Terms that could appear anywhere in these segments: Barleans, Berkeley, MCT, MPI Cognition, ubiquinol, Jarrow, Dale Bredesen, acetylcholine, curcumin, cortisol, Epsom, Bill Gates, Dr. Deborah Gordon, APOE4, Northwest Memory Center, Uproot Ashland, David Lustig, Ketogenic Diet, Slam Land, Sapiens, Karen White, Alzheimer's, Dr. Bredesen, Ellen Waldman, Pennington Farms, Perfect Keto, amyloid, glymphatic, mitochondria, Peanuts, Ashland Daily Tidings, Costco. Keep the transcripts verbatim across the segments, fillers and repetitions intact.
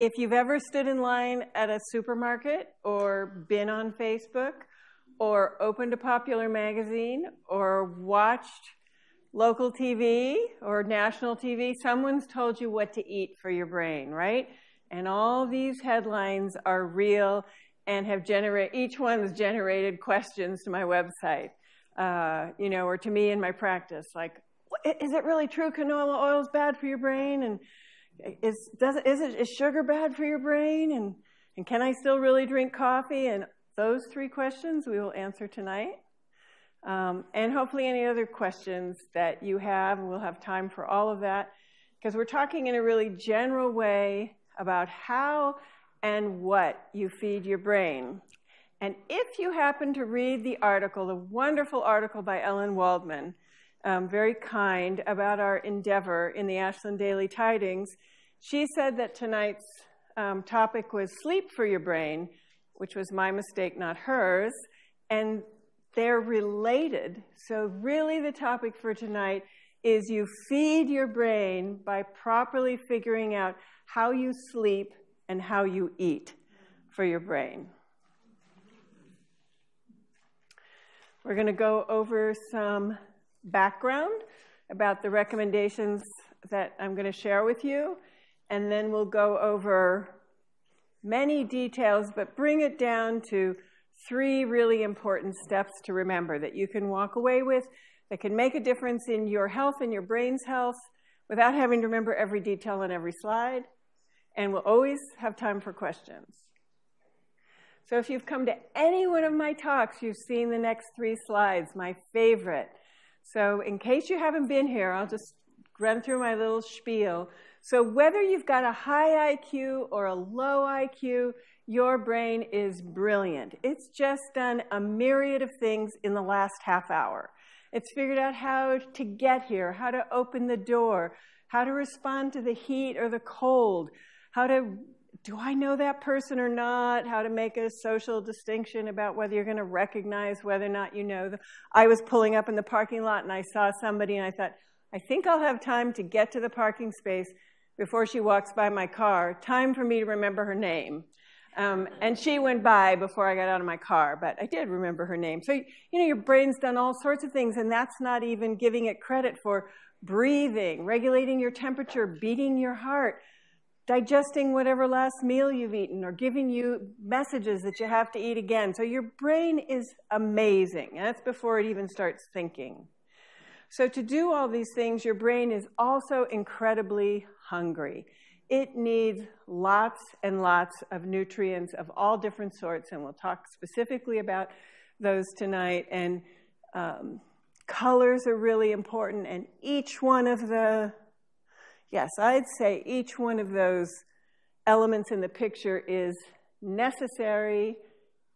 If you've ever stood in line at a supermarket or been on Facebook or opened a popular magazine or watched local T V or national T V, someone's told you what to eat for your brain, right? And all these headlines are real and have generated, each one's generated questions to my website, uh, you know, or to me in my practice, like, is it really true canola oil is bad for your brain? And Is, does, is, it, is sugar bad for your brain? And, and can I still really drink coffee? And those three questions we will answer tonight. Um, and hopefully any other questions that you have, we'll have time for all of that, because we're talking in a really general way about how and what you feed your brain. And if you happen to read the article, the wonderful article by Ellen Waldman, Um, very kind about our endeavor in the Ashland Daily Tidings. She said that tonight's um, topic was sleep for your brain, which was my mistake, not hers, and they're related. So really the topic for tonight is you feed your brain by properly figuring out how you sleep and how you eat for your brain. We're going to go over some background about the recommendations that I'm going to share with you, and then we'll go over many details, but bring it down to three really important steps to remember that you can walk away with, that can make a difference in your health and your brain's health without having to remember every detail on every slide, and we'll always have time for questions. So if you've come to any one of my talks, you've seen the next three slides, my favorite. So in case you haven't been here, I'll just run through my little spiel. So whether you've got a high I Q or a low I Q, your brain is brilliant. It's just done a myriad of things in the last half hour. It's figured out how to get here, how to open the door, how to respond to the heat or the cold, how to, do I know that person or not? How to make a social distinction about whether you're going to recognize whether or not you know them. I was pulling up in the parking lot and I saw somebody and I thought, I think I'll have time to get to the parking space before she walks by my car. Time for me to remember her name. Um, and she went by before I got out of my car, but I did remember her name. So, you know, your brain's done all sorts of things, and that's not even giving it credit for breathing, regulating your temperature, beating your heart, digesting whatever last meal you've eaten, or giving you messages that you have to eat again. So your brain is amazing, and that's before it even starts thinking. So to do all these things, your brain is also incredibly hungry. It needs lots and lots of nutrients of all different sorts, and we'll talk specifically about those tonight. And um, colors are really important, and each one of the Yes, I'd say each one of those elements in the picture is necessary,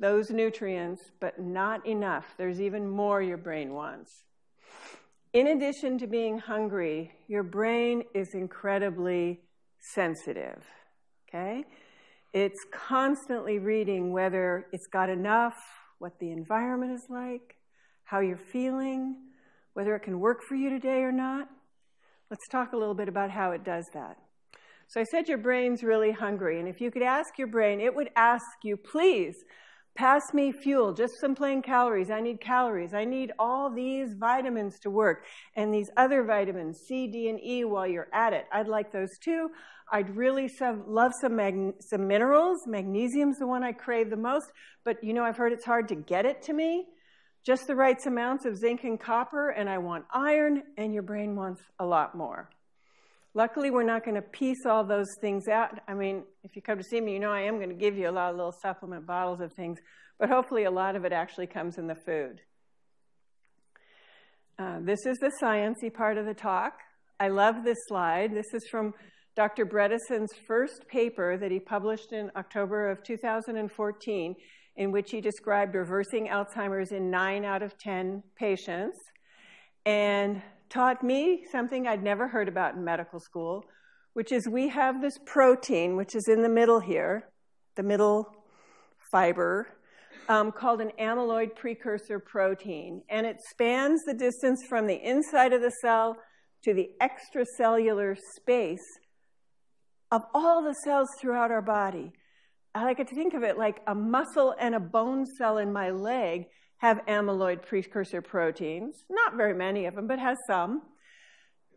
those nutrients, but not enough. There's even more your brain wants. In addition to being hungry, your brain is incredibly sensitive, okay? It's constantly reading whether it's got enough, what the environment is like, how you're feeling, whether it can work for you today or not. Let's talk a little bit about how it does that. So I said your brain's really hungry, and if you could ask your brain, it would ask you, please, pass me fuel, just some plain calories. I need calories. I need all these vitamins to work, and these other vitamins, C, D, and E, while you're at it. I'd like those too. I'd really some, love some, some minerals. Magnesium's the one I crave the most, but you know, I've heard it's hard to get it to me. Just the right amounts of zinc and copper, and I want iron, and your brain wants a lot more. Luckily, we're not going to piece all those things out. I mean, if you come to see me, you know I am going to give you a lot of little supplement bottles of things, but hopefully a lot of it actually comes in the food. Uh, this is the sciencey part of the talk. I love this slide. This is from Doctor Bredesen's first paper that he published in October of two thousand fourteen. In which he described reversing Alzheimer's in nine out of ten patients, and taught me something I'd never heard about in medical school, which is we have this protein, which is in the middle here, the middle fiber, um, called an amyloid precursor protein. And it spans the distance from the inside of the cell to the extracellular space of all the cells throughout our body. I like to think of it like a muscle and a bone cell in my leg have amyloid precursor proteins, not very many of them, but has some.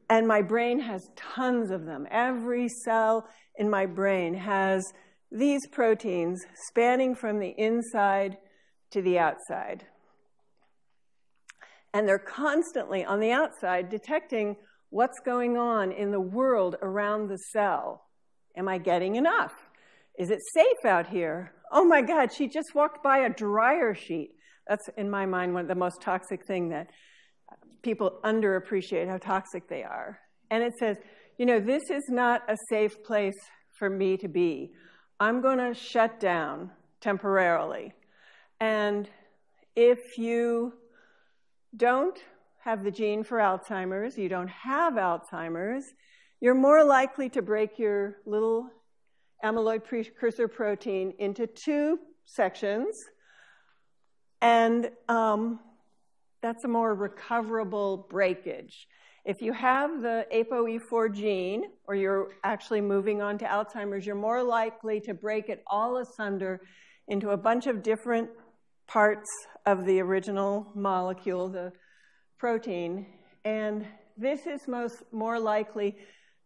And my brain has tons of them. Every cell in my brain has these proteins spanning from the inside to the outside. And they're constantly on the outside detecting what's going on in the world around the cell. Am I getting enough? Is it safe out here? Oh my God, she just walked by a dryer sheet. That's, in my mind, one of the most toxic things that people underappreciate, how toxic they are. And it says, you know, this is not a safe place for me to be. I'm going to shut down temporarily. And if you don't have the gene for Alzheimer's, you don't have Alzheimer's, you're more likely to break your little amyloid precursor protein into two sections. And um, that's a more recoverable breakage. If you have the A P O E four gene, or you're actually moving on to Alzheimer's, you're more likely to break it all asunder into a bunch of different parts of the original molecule, the protein. And this is most more likely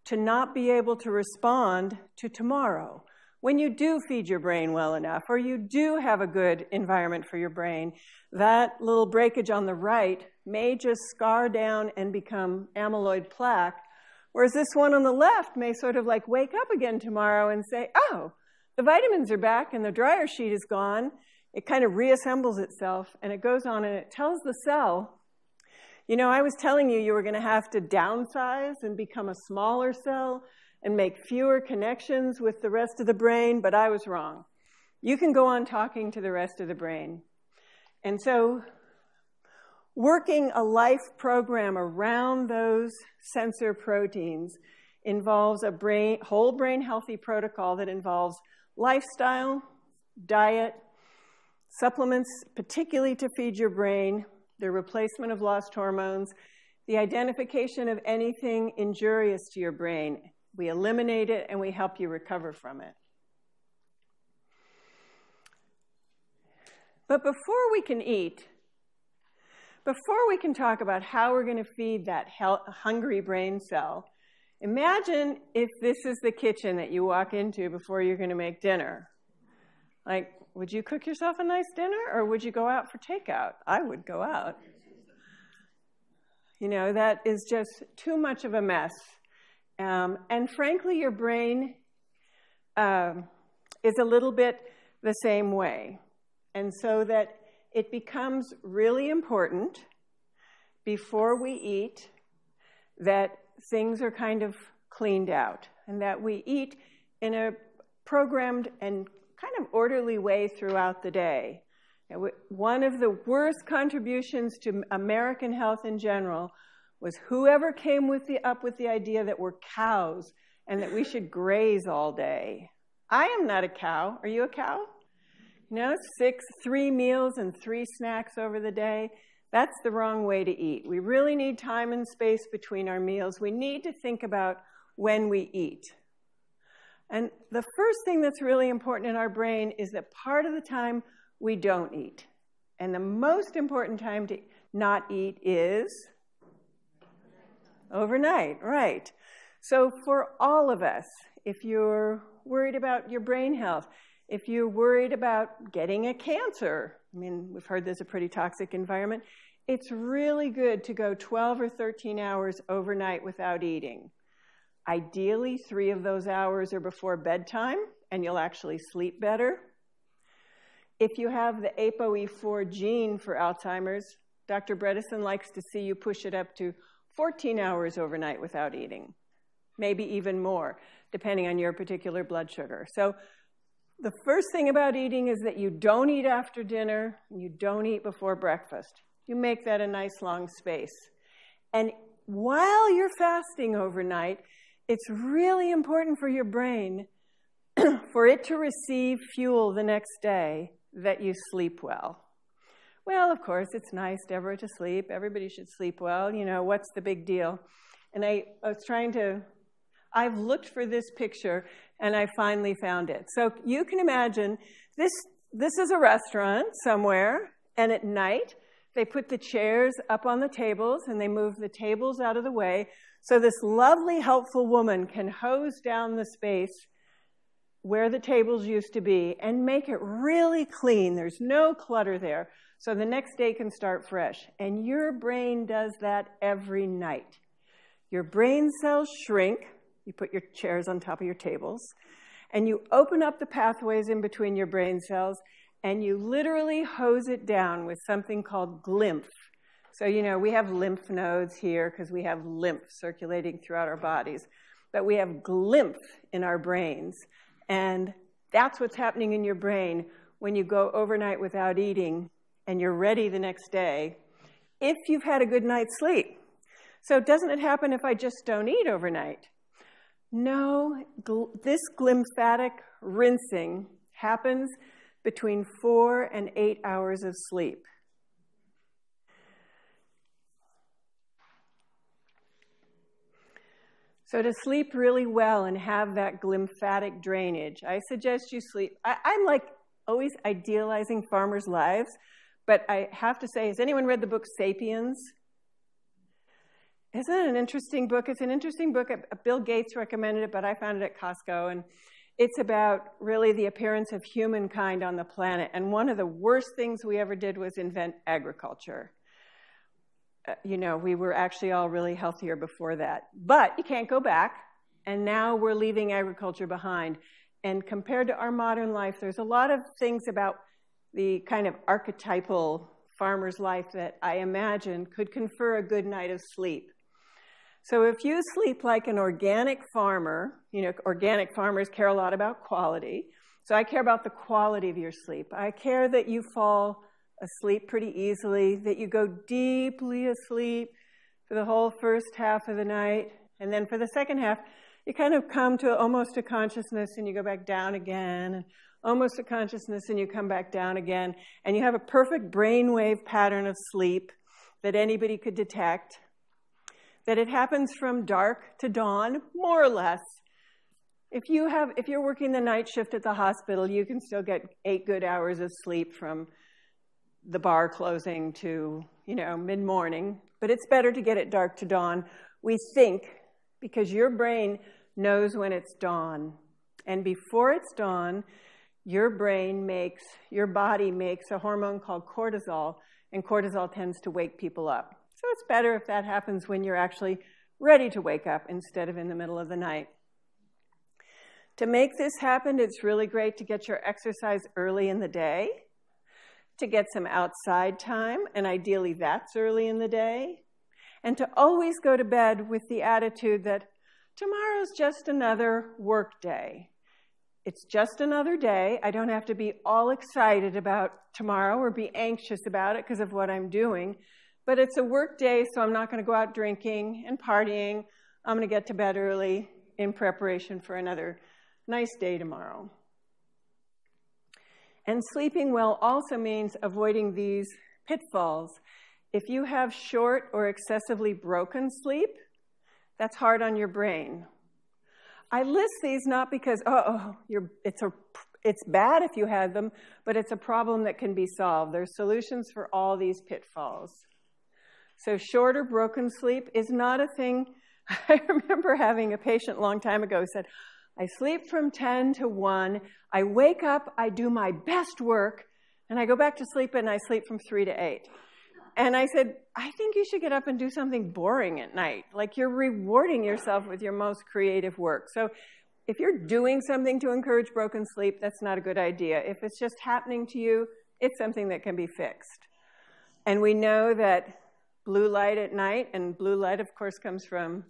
to not be able to respond to tomorrow. When you do feed your brain well enough, or you do have a good environment for your brain, that little breakage on the right may just scar down and become amyloid plaque, whereas this one on the left may sort of like wake up again tomorrow and say, oh, the vitamins are back and the dryer sheet is gone. It kind of reassembles itself, and it goes on and it tells the cell, you know, I was telling you you were going to have to downsize and become a smaller cell and make fewer connections with the rest of the brain, but I was wrong. You can go on talking to the rest of the brain. And so working a life program around those sensor proteins involves a brain, whole brain healthy protocol that involves lifestyle, diet, supplements, particularly to feed your brain, the replacement of lost hormones, the identification of anything injurious to your brain. We eliminate it, and we help you recover from it. But before we can eat, before we can talk about how we're going to feed that hungry brain cell, imagine if this is the kitchen that you walk into before you're going to make dinner. Like, would you cook yourself a nice dinner, or would you go out for takeout? I would go out. You know, that is just too much of a mess. Um, and frankly, your brain um, is a little bit the same way. And so that it becomes really important before we eat that things are kind of cleaned out and that we eat in a programmed and kind of orderly way throughout the day. One of the worst contributions to American health in general was whoever came with the, up with the idea that we're cows and that we should graze all day. I am not a cow. Are you a cow? You know, six, three meals and three snacks over the day. That's the wrong way to eat. We really need time and space between our meals. We need to think about when we eat. And the first thing that's really important in our brain is that part of the time we don't eat. And the most important time to not eat is overnight, right. So for all of us, if you're worried about your brain health, if you're worried about getting a cancer, I mean, we've heard there's a pretty toxic environment, it's really good to go twelve or thirteen hours overnight without eating. Ideally, three of those hours are before bedtime, and you'll actually sleep better. If you have the A P O E four gene for Alzheimer's, Doctor Bredesen likes to see you push it up to fourteen hours overnight without eating, maybe even more, depending on your particular blood sugar. So the first thing about eating is that you don't eat after dinner, and you don't eat before breakfast. You make that a nice long space. And while you're fasting overnight, it's really important for your brain for it to receive fuel the next day that you sleep well. Well, of course, it's nice, Deborah, to sleep. Everybody should sleep well. You know, what's the big deal? And I, I was trying to, I've looked for this picture, and I finally found it. So you can imagine, this, this is a restaurant somewhere, and at night, they put the chairs up on the tables, and they move the tables out of the way, so this lovely, helpful woman can hose down the space where the tables used to be and make it really clean. There's no clutter there, so the next day can start fresh. And your brain does that every night. Your brain cells shrink. You put your chairs on top of your tables, and you open up the pathways in between your brain cells, and you literally hose it down with something called glymph. So, you know, we have lymph nodes here because we have lymph circulating throughout our bodies, but we have glymph in our brains, and that's what's happening in your brain when you go overnight without eating and you're ready the next day if you've had a good night's sleep. So doesn't it happen if I just don't eat overnight? No, gl- this glymphatic rinsing happens between four and eight hours of sleep. So to sleep really well and have that glymphatic drainage, I suggest you sleep. I, I'm like always idealizing farmers' lives, but I have to say, has anyone read the book Sapiens? Isn't it an interesting book? It's an interesting book. Bill Gates recommended it, but I found it at Costco. And it's about really the appearance of humankind on the planet. And one of the worst things we ever did was invent agriculture. Uh, you know, we were actually all really healthier before that. But you can't go back. And now we're leaving agriculture behind. And compared to our modern life, there's a lot of things about the kind of archetypal farmer's life that I imagine could confer a good night of sleep. So if you sleep like an organic farmer, you know, organic farmers care a lot about quality. So I care about the quality of your sleep. I care that you fall asleep pretty easily, that you go deeply asleep for the whole first half of the night. And then for the second half, you kind of come to almost a consciousness and you go back down again, and almost to consciousness, and you come back down again. And you have a perfect brainwave pattern of sleep that anybody could detect, that it happens from dark to dawn, more or less. If, you have, if you're working the night shift at the hospital, you can still get eight good hours of sleep from the bar closing to, you know, mid-morning. But it's better to get it dark to dawn, we think, because your brain knows when it's dawn. And before it's dawn, your brain makes, your body makes a hormone called cortisol, and cortisol tends to wake people up. So it's better if that happens when you're actually ready to wake up instead of in the middle of the night. To make this happen, it's really great to get your exercise early in the day, to get some outside time, and ideally that's early in the day, and to always go to bed with the attitude that tomorrow's just another work day. It's just another day. I don't have to be all excited about tomorrow or be anxious about it because of what I'm doing. But it's a work day, so I'm not going to go out drinking and partying. I'm going to get to bed early in preparation for another nice day tomorrow. And sleeping well also means avoiding these pitfalls. If you have short or excessively broken sleep, that's hard on your brain. I list these not because, uh-oh, you're, it's, a, it's bad if you had them, but it's a problem that can be solved. There's solutions for all these pitfalls. So short or broken sleep is not a thing. I remember having a patient a long time ago who said, I sleep from ten to one, I wake up, I do my best work, and I go back to sleep and I sleep from three to eight. And I said, I think you should get up and do something boring at night. Like you're rewarding yourself with your most creative work. So if you're doing something to encourage broken sleep, that's not a good idea. If it's just happening to you, it's something that can be fixed. And we know that blue light at night, and blue light, of course, comes from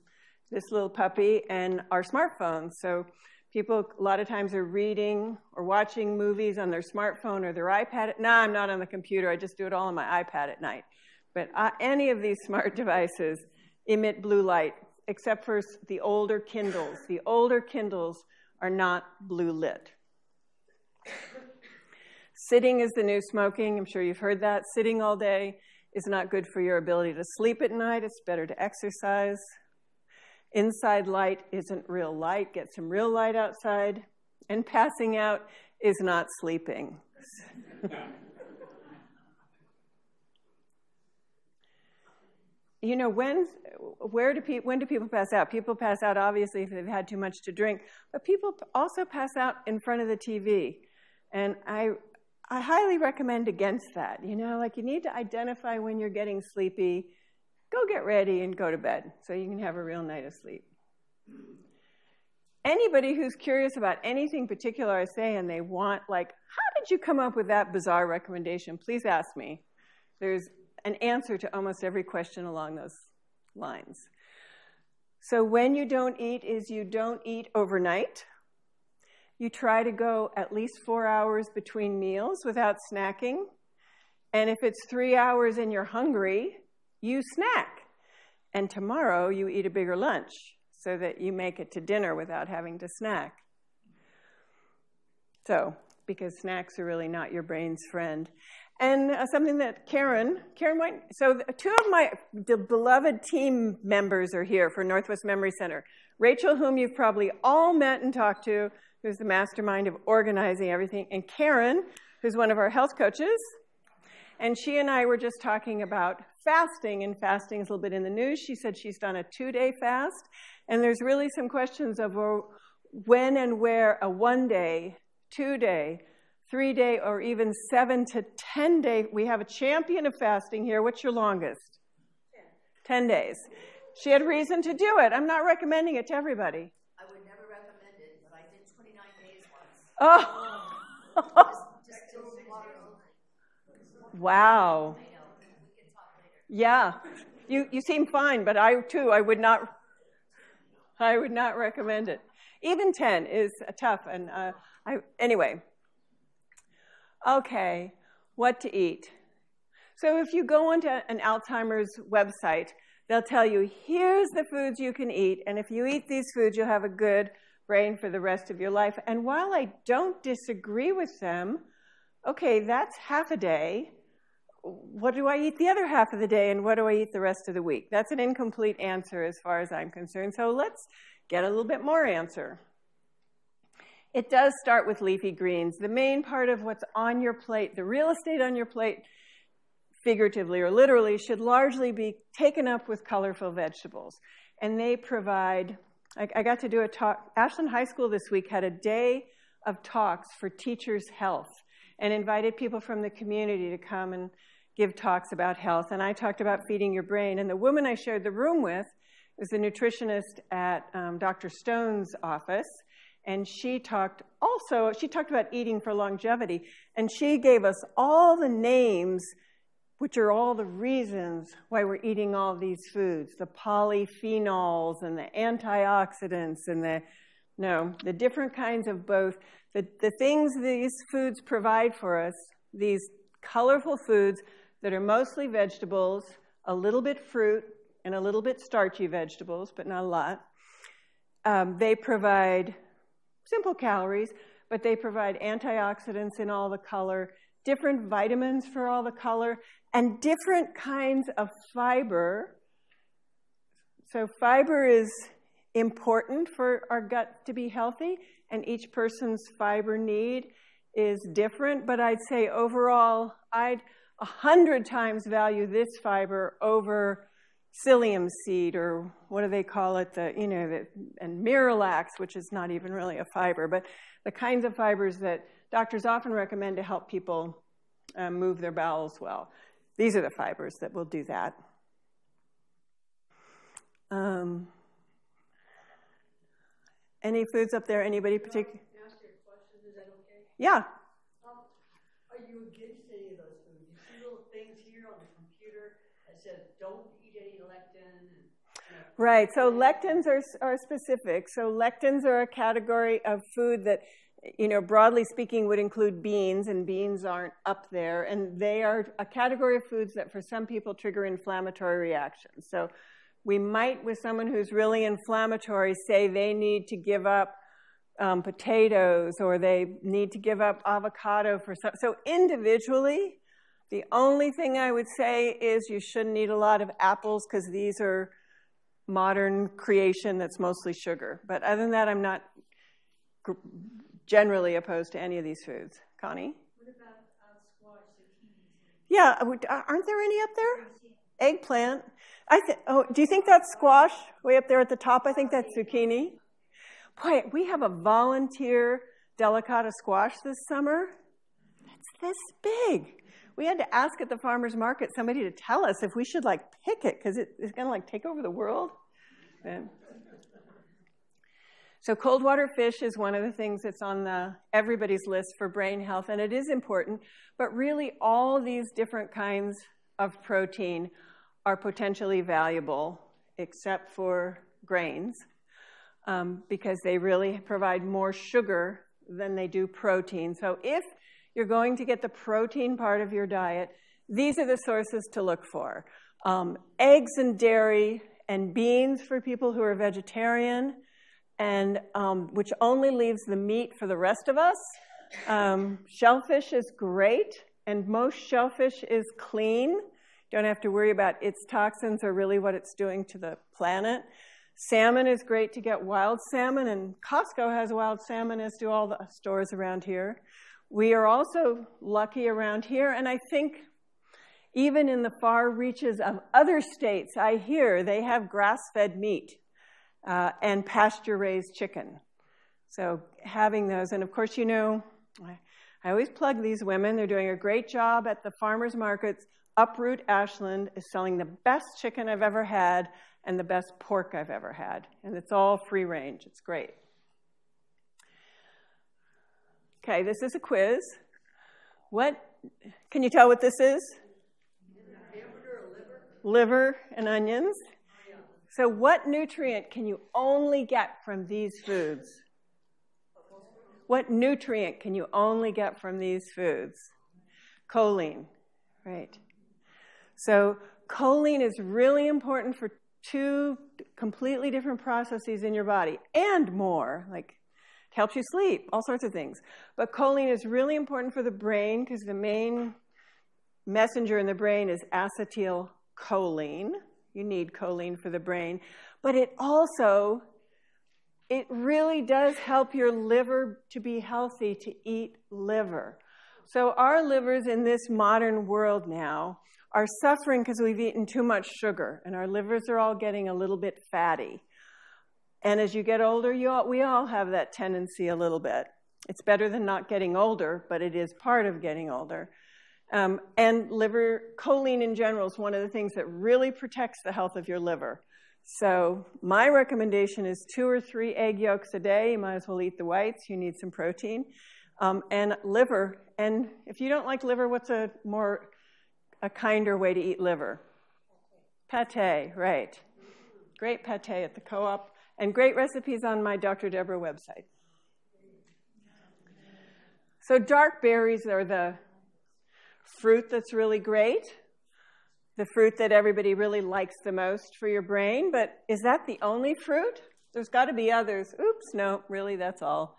this little puppy and our smartphones. So people a lot of times are reading or watching movies on their smartphone or their iPad. No, I'm not on the computer. I just do it all on my iPad at night. But uh, any of these smart devices emit blue light, except for the older Kindles. The older Kindles are not blue lit. Sitting is the new smoking. I'm sure you've heard that. Sitting all day is not good for your ability to sleep at night. It's better to exercise. Inside light isn't real light. Get some real light outside. And passing out is not sleeping. You know, when, where do pe- when do people pass out? People pass out, obviously, if they've had too much to drink. But people also pass out in front of the T V. And I, I highly recommend against that. You know, like you need to identify when you're getting sleepy. Go get ready and go to bed so you can have a real night of sleep. Anybody who's curious about anything particular I say and they want, like, how did you come up with that bizarre recommendation? Please ask me. There's an answer to almost every question along those lines. So when you don't eat is you don't eat overnight. You try to go at least four hours between meals without snacking. And if it's three hours and you're hungry, you snack. And tomorrow you eat a bigger lunch so that you make it to dinner without having to snack. So, because snacks are really not your brain's friend. And uh, something that Karen, Karen White, so the, two of my the beloved team members are here for Northwest Memory Center. Rachel, whom you've probably all met and talked to, who's the mastermind of organizing everything, and Karen, who's one of our health coaches. And she and I were just talking about fasting, and fasting is a little bit in the news. She said she's done a two-day fast, and there's really some questions of when and where a one-day, two-day, three-day, or even seven to ten-day. We have a champion of fasting here. What's your longest? Ten. ten days. She had reason to do it. I'm not recommending it to everybody. I would never recommend it, but I did twenty-nine days once. Oh. just, just water. Wow. Yeah, you, you seem fine, but I too, I would not, I would not recommend it. Even ten is tough, and uh, I, anyway. Okay, what to eat. So if you go onto an Alzheimer's website, they'll tell you, here's the foods you can eat, and if you eat these foods, you'll have a good brain for the rest of your life. And while I don't disagree with them, okay, that's half a day. What do I eat the other half of the day, and what do I eat the rest of the week? That's an incomplete answer as far as I'm concerned, so let's get a little bit more answer. It does start with leafy greens. The main part of what's on your plate, the real estate on your plate, figuratively or literally, should largely be taken up with colorful vegetables. And they provide, I, I got to do a talk, Ashland High School this week had a day of talks for teachers' health, and invited people from the community to come and give talks about health. And I talked about feeding your brain. And the woman I shared the room with was a nutritionist at um, Doctor Stone's office. And she talked also, she talked about eating for longevity. And she gave us all the names, which are all the reasons why we're eating all these foods, the polyphenols and the antioxidants and the, no, the different kinds of both. The, the things these foods provide for us, these colorful foods that are mostly vegetables, a little bit fruit, and a little bit starchy vegetables, but not a lot. Um, they provide simple calories, but they provide antioxidants in all the color, different vitamins for all the color, and different kinds of fiber. So fiber is important for our gut to be healthy, and each person's fiber need is different, but I'd say overall, I'd a hundred times value this fiber over psyllium seed, or what do they call it, the, you know, the, and miralax, which is not even really a fiber, but the kinds of fibers that doctors often recommend to help people uh, move their bowels well. These are the fibers that will do that. Um, Any foods up there? Anybody particular? Can I ask you a question? Is that okay? Yeah. Um, are you against any of those foods? You see little things here on the computer that says don't eat any lectin. And, you know, right. So lectins are are specific. So lectins are a category of food that, you know, broadly speaking, would include beans, and beans aren't up there, and they are a category of foods that for some people trigger inflammatory reactions. So we might, with someone who's really inflammatory, say they need to give up um, potatoes, or they need to give up avocado for some. So individually, the only thing I would say is you shouldn't eat a lot of apples because these are modern creation that's mostly sugar. But other than that, I'm not gr generally opposed to any of these foods. Connie? What about uh, squash? Yeah, aren't there any up there? Eggplant. I th oh, do you think that's squash way up there at the top? I think that's zucchini. Boy, we have a volunteer delicata squash this summer. That's this big. We had to ask at the farmer's market somebody to tell us if we should like pick it because it is going to like take over the world. Yeah. So cold water fish is one of the things that's on the, everybody's list for brain health, and it is important. But really all these different kinds of protein are potentially valuable except for grains um, because they really provide more sugar than they do protein. So if you're going to get the protein part of your diet, these are the sources to look for. Um, eggs and dairy and beans for people who are vegetarian, and um, which only leaves the meat for the rest of us. Um, shellfish is great, and most shellfish is clean. Don't have to worry about its toxins or really what it's doing to the planet. Salmon is great to get wild salmon, and Costco has wild salmon, as do all the stores around here. We are also lucky around here, and I think even in the far reaches of other states, I hear they have grass-fed meat uh, and pasture-raised chicken. So having those, and of course, you know, I always plug these women. They're doing a great job at the farmers' markets. Uproot Ashland is selling the best chicken I've ever had and the best pork I've ever had, and it's all free range. It's great. Okay, this is a quiz. What, can you tell what this is? Liver and onions. So what nutrient can you only get from these foods? What nutrient can you only get from these foods? Choline, right. So choline is really important for two completely different processes in your body and more, like it helps you sleep, all sorts of things. But choline is really important for the brain because the main messenger in the brain is acetylcholine. You need choline for the brain. But it also, it really does help your liver to be healthy, to eat liver. So our livers in this modern world now are suffering because we've eaten too much sugar, and our livers are all getting a little bit fatty. And as you get older, you all, we all have that tendency a little bit. It's better than not getting older, but it is part of getting older. Um, and liver choline in general is one of the things that really protects the health of your liver. So my recommendation is two or three egg yolks a day. You might as well eat the whites. You need some protein. Um, and liver. And if you don't like liver, what's a more, a kinder way to eat liver? Pate, right. Great pate at the co-op. And great recipes on my Doctor Deborah website. So dark berries are the fruit that's really great, the fruit that everybody really likes the most for your brain. But is that the only fruit? There's got to be others. Oops, no, really, that's all.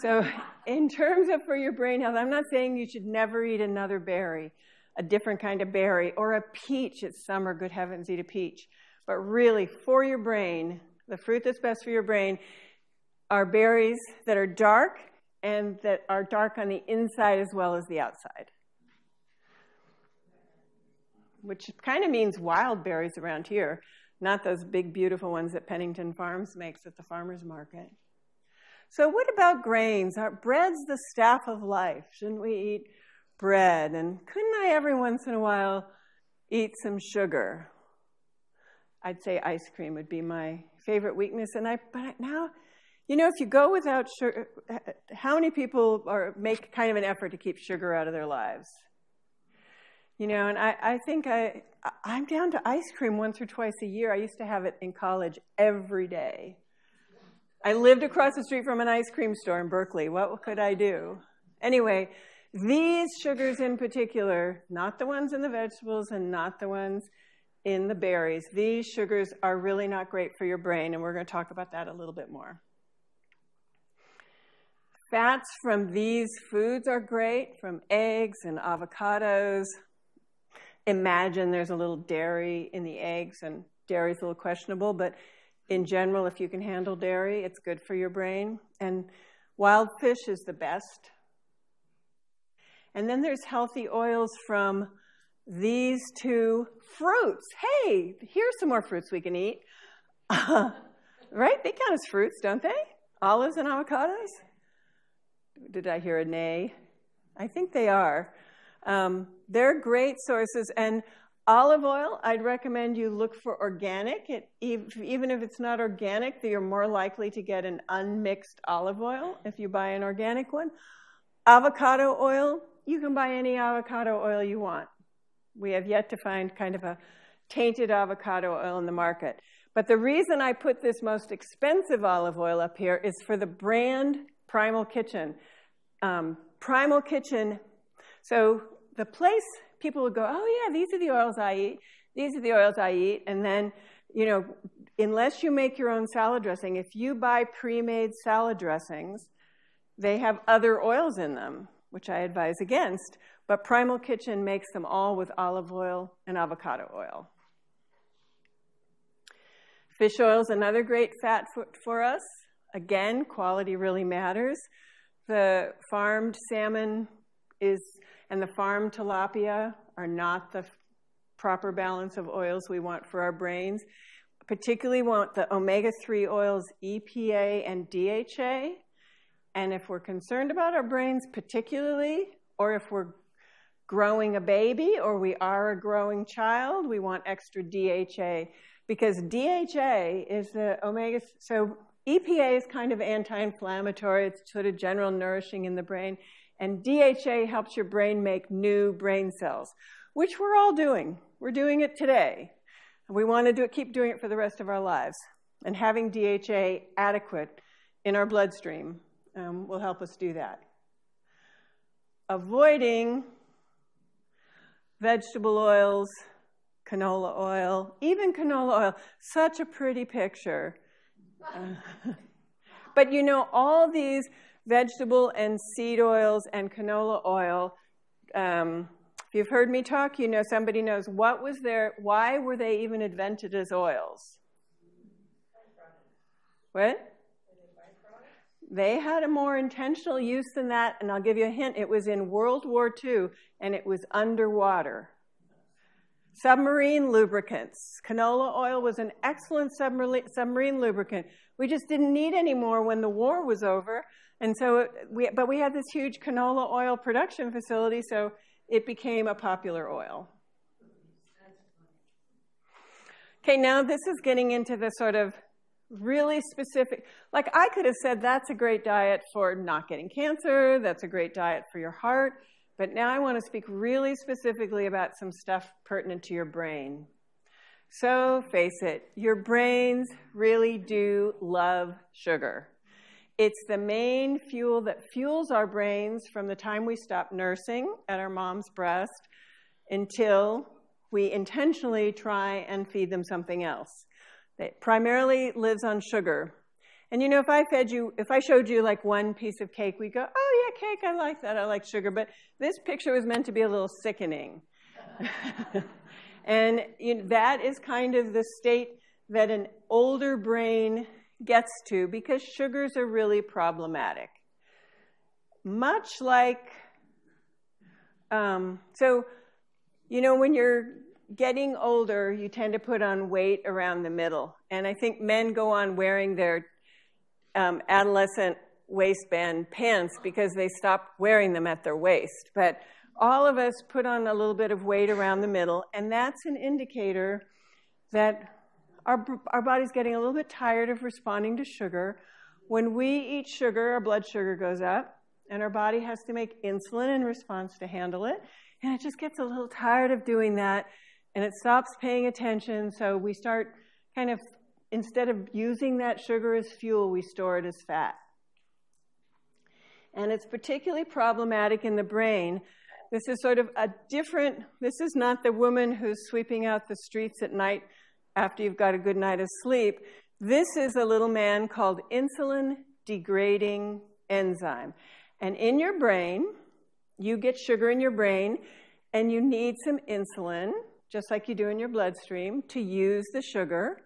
So in terms of for your brain health, I'm not saying you should never eat another berry, a different kind of berry, or a peach. It's summer, good heavens, eat a peach. But really, for your brain, the fruit that's best for your brain are berries that are dark and that are dark on the inside as well as the outside, which kind of means wild berries around here, not those big, beautiful ones that Pennington Farms makes at the farmer's market. So what about grains? Our bread's the staff of life. Shouldn't we eat bread? And couldn't I every once in a while eat some sugar? I'd say ice cream would be my favorite weakness, and I, but now, you know, if you go without sugar, how many people are, make kind of an effort to keep sugar out of their lives? You know, and I, I think I, I'm down to ice cream once or twice a year. I used to have it in college every day. I lived across the street from an ice cream store in Berkeley. What could I do? Anyway, these sugars in particular, not the ones in the vegetables and not the ones in the berries. These sugars are really not great for your brain, and we're going to talk about that a little bit more. Fats from these foods are great, from eggs and avocados. Imagine there's a little dairy in the eggs and dairy's a little questionable, but in general, if you can handle dairy, it's good for your brain. And wild fish is the best. And then there's healthy oils from these two fruits. Hey, here's some more fruits we can eat. Uh, right? They count as fruits, don't they? Olives and avocados? Did I hear a nay? I think they are. Um, they're great sources. And olive oil, I'd recommend you look for organic. It, even if it's not organic, you're more likely to get an unmixed olive oil if you buy an organic one. Avocado oil, you can buy any avocado oil you want. We have yet to find kind of a tainted avocado oil in the market. But the reason I put this most expensive olive oil up here is for the brand Primal Kitchen. Um, Primal Kitchen, so the place people will go, oh yeah, these are the oils I eat, these are the oils I eat, and then, you know, unless you make your own salad dressing, if you buy pre-made salad dressings, they have other oils in them, which I advise against, but Primal Kitchen makes them all with olive oil and avocado oil. Fish oil is another great fat for us. Again, quality really matters. The farmed salmon is, and the farmed tilapia are not the proper balance of oils we want for our brains. Particularly want the omega three oils E P A and D H A. And if we're concerned about our brains particularly, or if we're growing a baby or we are a growing child, we want extra D H A. Because D H A is the omega, so E P A is kind of anti-inflammatory. It's sort of general nourishing in the brain. And D H A helps your brain make new brain cells, which we're all doing. We're doing it today. We want to do it, keep doing it for the rest of our lives. And having D H A adequate in our bloodstream um, will help us do that. Avoiding vegetable oils, canola oil, even canola oil. Such a pretty picture. Uh, but you know, all these vegetable and seed oils and canola oil, um, if you've heard me talk, you know somebody knows what was their, why were they even invented as oils? What? They had a more intentional use than that, and I'll give you a hint. It was in World War Two, and it was underwater. Submarine lubricants. Canola oil was an excellent submarine lubricant. We just didn't need any more when the war was over. And so, we, but we had this huge canola oil production facility, so it became a popular oil. Okay, now this is getting into the sort of really specific, like I could have said that's a great diet for not getting cancer, that's a great diet for your heart. But now I want to speak really specifically about some stuff pertinent to your brain. So face it, your brains really do love sugar. It's the main fuel that fuels our brains from the time we stop nursing at our mom's breast until we intentionally try and feed them something else. It primarily lives on sugar. And you know, if I fed you, if I showed you like one piece of cake, we'd go, oh yeah, cake, I like that, I like sugar. But this picture was meant to be a little sickening. And you know, that is kind of the state that an older brain gets to because sugars are really problematic. Much like, um, so, you know, when you're getting older, you tend to put on weight around the middle. And I think men go on wearing their Um, adolescent waistband pants because they stopped wearing them at their waist. But all of us put on a little bit of weight around the middle, and that's an indicator that our, our body's getting a little bit tired of responding to sugar. When we eat sugar, our blood sugar goes up, and our body has to make insulin in response to handle it. And it just gets a little tired of doing that, and it stops paying attention, so we start kind of instead of using that sugar as fuel, we store it as fat. And it's particularly problematic in the brain. This is sort of a different, this is not the woman who's sweeping out the streets at night after you've got a good night of sleep. This is a little man called insulin degrading enzyme. And in your brain, you get sugar in your brain, and you need some insulin just like you do in your bloodstream, to use the sugar.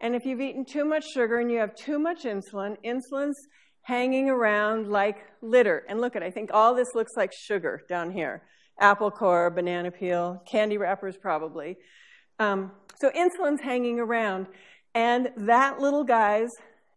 And if you've eaten too much sugar and you have too much insulin, insulin's hanging around like litter. And look at, I think all this looks like sugar down here. Apple core, banana peel, candy wrappers probably. Um, so insulin's hanging around. And that little guy's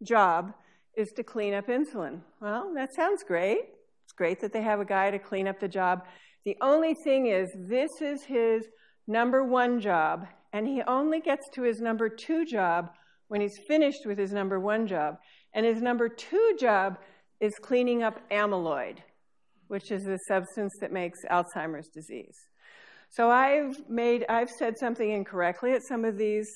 job is to clean up insulin. Well, that sounds great. It's great that they have a guy to clean up the job. The only thing is, this is his number one job, and he only gets to his number two job when he's finished with his number one job. And his number two job is cleaning up amyloid, which is the substance that makes Alzheimer's disease. So I've made, I've said something incorrectly at some of these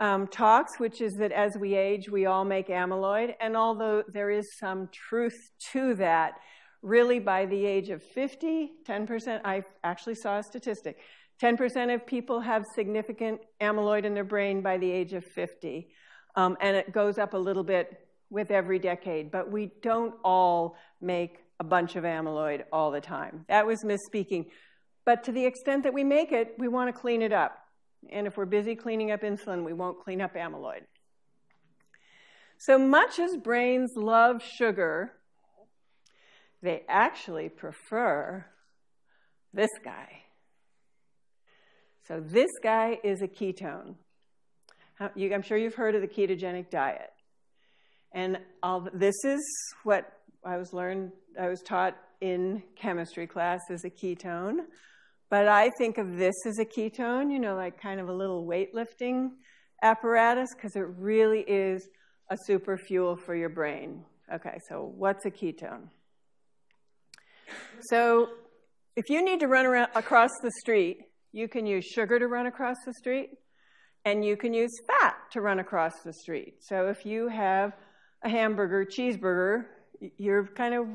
um, talks, which is that as we age, we all make amyloid. And although there is some truth to that, really by the age of fifty, ten percent, I actually saw a statistic, ten percent of people have significant amyloid in their brain by the age of fifty. Um, and it goes up a little bit with every decade, but we don't all make a bunch of amyloid all the time. That was misspeaking. But to the extent that we make it, we want to clean it up. And if we're busy cleaning up insulin, we won't clean up amyloid. So much as brains love sugar, they actually prefer this guy. So this guy is a ketone. I'm sure you've heard of the ketogenic diet. And I'll, this is what I was learned, I was taught in chemistry class as a ketone. But I think of this as a ketone, you know, like kind of a little weightlifting apparatus, because it really is a super fuel for your brain. Okay, so what's a ketone? So if you need to run around across the street, you can use sugar to run across the street, and you can use fat to run across the street. So if you have a hamburger, cheeseburger, you're kind of,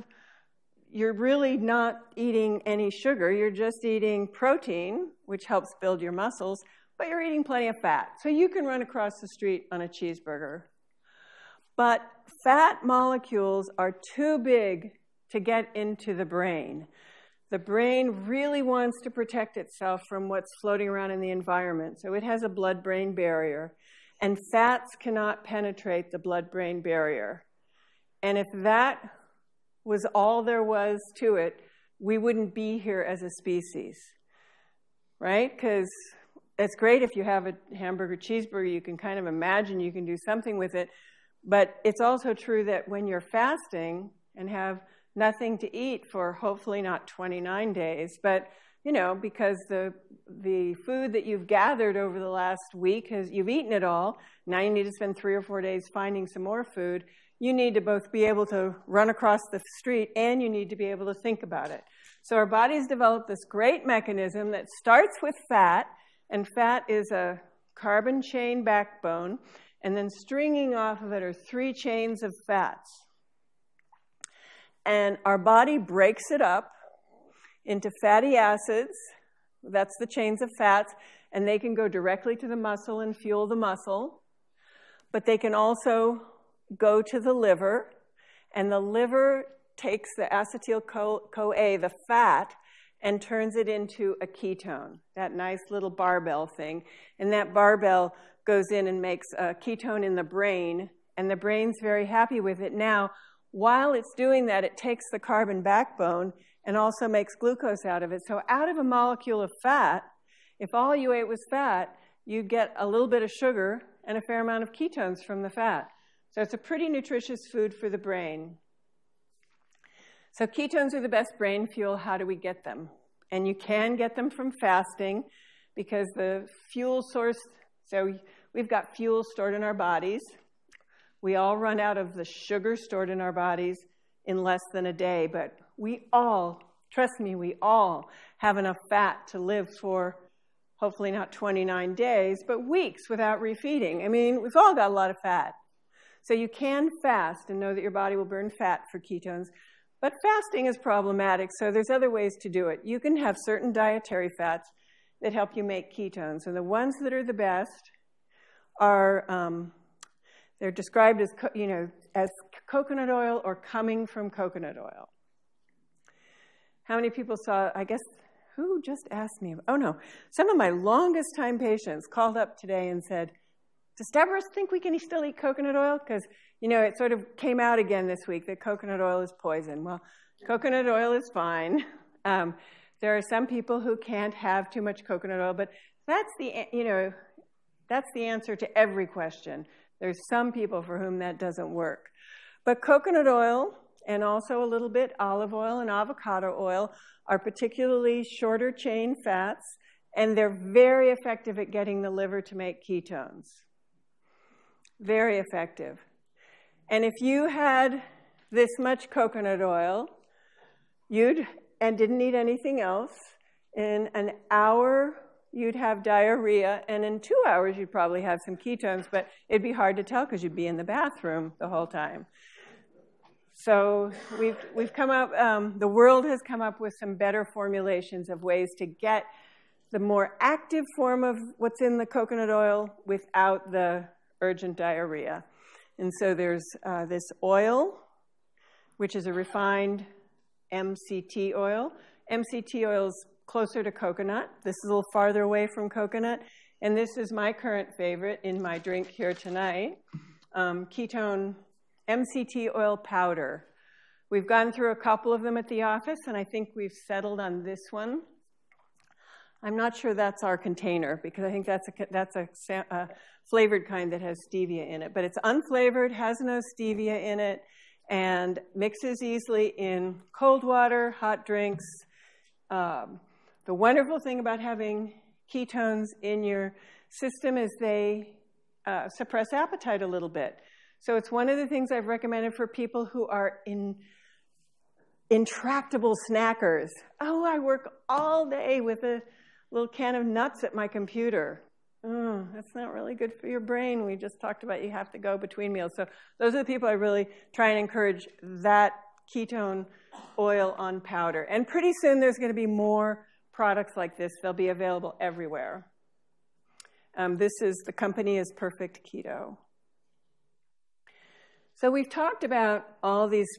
you're really not eating any sugar. You're just eating protein, which helps build your muscles, but you're eating plenty of fat. So you can run across the street on a cheeseburger. But fat molecules are too big to get into the brain. The brain really wants to protect itself from what's floating around in the environment. So it has a blood-brain barrier, and fats cannot penetrate the blood-brain barrier. And if that was all there was to it, we wouldn't be here as a species, right? Because it's great if you have a hamburger, cheeseburger, you can kind of imagine you can do something with it. But it's also true that when you're fasting and have nothing to eat for hopefully not twenty-nine days, but you know, because the the food that you've gathered over the last week, has, you've eaten it all, now you need to spend three or four days finding some more food, you need to both be able to run across the street and you need to be able to think about it. So our bodies develop this great mechanism that starts with fat, and fat is a carbon chain backbone, and then stringing off of it are three chains of fats. And our body breaks it up into fatty acids. That's the chains of fats. And they can go directly to the muscle and fuel the muscle. But they can also go to the liver. And the liver takes the acetyl-CoA, the fat, and turns it into a ketone, that nice little barbell thing. And that barbell goes in and makes a ketone in the brain. And the brain's very happy with it now. While it's doing that, it takes the carbon backbone and also makes glucose out of it. So out of a molecule of fat, if all you ate was fat, you'd get a little bit of sugar and a fair amount of ketones from the fat. So it's a pretty nutritious food for the brain. So ketones are the best brain fuel. How do we get them? And you can get them from fasting, because the fuel source, so we've got fuel stored in our bodies. We all run out of the sugar stored in our bodies in less than a day, but we all, trust me, we all have enough fat to live for hopefully not twenty-nine days, but weeks without refeeding. I mean, we've all got a lot of fat. So you can fast and know that your body will burn fat for ketones, but fasting is problematic, so there's other ways to do it. You can have certain dietary fats that help you make ketones, and the ones that are the best are... Um, They're described as, you know, as coconut oil or coming from coconut oil. How many people saw, I guess, who just asked me? Oh, no. Some of my longest time patients called up today and said, does Deborah think we can still eat coconut oil? Because, you know, it sort of came out again this week that coconut oil is poison. Well, coconut oil is fine. Um, there are some people who can't have too much coconut oil, but that's the, you know, that's the answer to every question. There's some people for whom that doesn't work. But coconut oil and also a little bit olive oil and avocado oil are particularly shorter chain fats, and they're very effective at getting the liver to make ketones. Very effective. And if you had this much coconut oil you'd and didn't eat anything else, in an hour you'd have diarrhea, and in two hours you'd probably have some ketones, but it'd be hard to tell because you'd be in the bathroom the whole time. So we've, we've come up, um, the world has come up with some better formulations of ways to get the more active form of what's in the coconut oil without the urgent diarrhea. And so there's uh, this oil, which is a refined M C T oil. M C T oil is closer to coconut. This is a little farther away from coconut. And this is my current favorite in my drink here tonight, um, ketone M C T oil powder. We've gone through a couple of them at the office, and I think we've settled on this one. I'm not sure that's our container, because I think that's a, that's a, a flavored kind that has stevia in it. But it's unflavored, has no stevia in it, and mixes easily in cold water, hot drinks. Um, the wonderful thing about having ketones in your system is they uh, suppress appetite a little bit. So it's one of the things I've recommended for people who are in, intractable snackers. Oh, I work all day with a little can of nuts at my computer. Mm, that's not really good for your brain. We just talked about you have to go between meals. So those are the people I really try and encourage that ketone oil on powder. And pretty soon there's going to be more products like this. They'll be available everywhere. Um, this is, the company is Perfect Keto. So we've talked about all these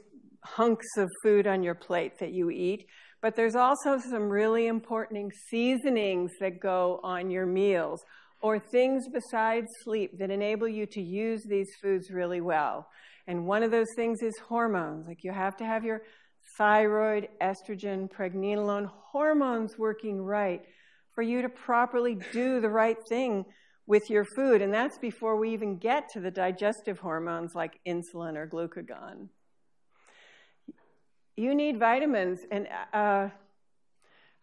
hunks of food on your plate that you eat, but there's also some really important seasonings that go on your meals, or things besides sleep that enable you to use these foods really well. And one of those things is hormones. Like, you have to have your thyroid, estrogen, pregnenolone hormones working right for you to properly do the right thing with your food, and that's before we even get to the digestive hormones like insulin or glucagon. You need vitamins, and uh,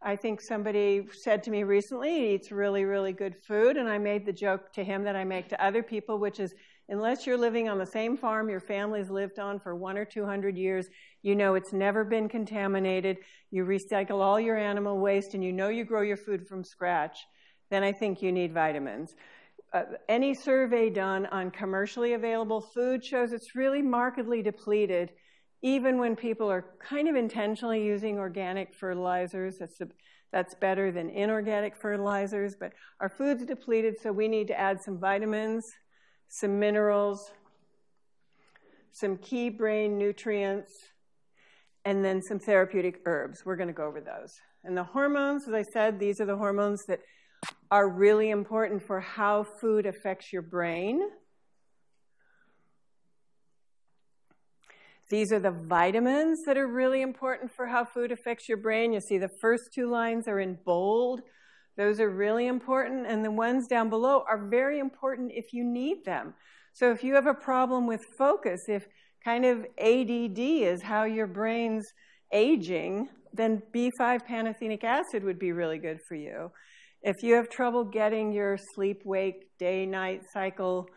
I think somebody said to me recently, he eats really, really good food, and I made the joke to him that I make to other people, which is, unless you're living on the same farm your family's lived on for one or two hundred years, you know it's never been contaminated, you recycle all your animal waste, and you know you grow your food from scratch, then I think you need vitamins. Uh, any survey done on commercially available food shows it's really markedly depleted, even when people are kind of intentionally using organic fertilizers. That's, a, that's better than inorganic fertilizers, but our food's depleted, so we need to add some vitamins, some minerals, some key brain nutrients, and then some therapeutic herbs. We're going to go over those. And the hormones, as I said, these are the hormones that are really important for how food affects your brain. These are the vitamins that are really important for how food affects your brain. You see the first two lines are in bold. Those are really important, and the ones down below are very important if you need them. So if you have a problem with focus, if kind of A D D is how your brain's aging, then B five pantothenic acid would be really good for you. If you have trouble getting your sleep-wake, day-night cycle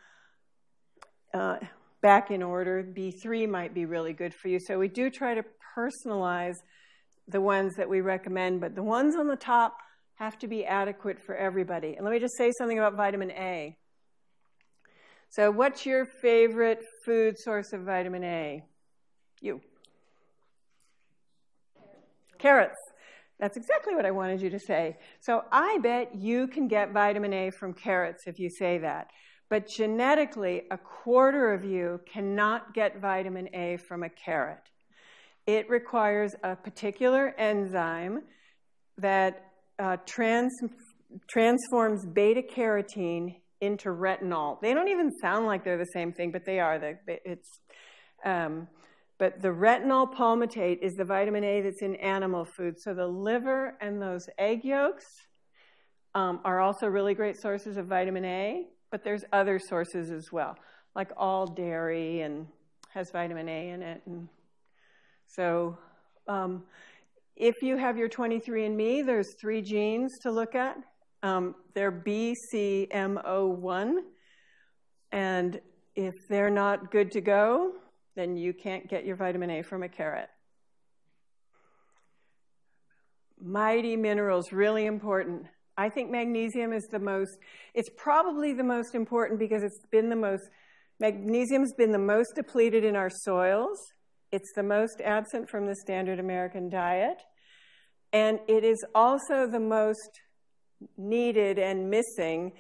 uh, back in order, B three might be really good for you. So we do try to personalize the ones that we recommend, but the ones on the top have to be adequate for everybody. And let me just say something about vitamin A. So what's your favorite food source of vitamin A? You. Carrots. That's exactly what I wanted you to say. So I bet you can get vitamin A from carrots if you say that. But genetically, a quarter of you cannot get vitamin A from a carrot. It requires a particular enzyme that uh, trans transforms beta carotene into retinol. They don't even sound like they're the same thing, but they are. They, it's, um, but the retinol palmitate is the vitamin A that's in animal food. So the liver and those egg yolks um, are also really great sources of vitamin A, but there's other sources as well, like all dairy and has vitamin A in it. And so um, if you have your twenty-three and me, there's three genes to look at. Um, they're B C M O one, and if they're not good to go, then you can't get your vitamin A from a carrot. Mighty minerals, really important. I think magnesium is the most, it's probably the most important because it's been the most, magnesium's been the most depleted in our soils. It's the most absent from the standard American diet. And it is also the most needed and missing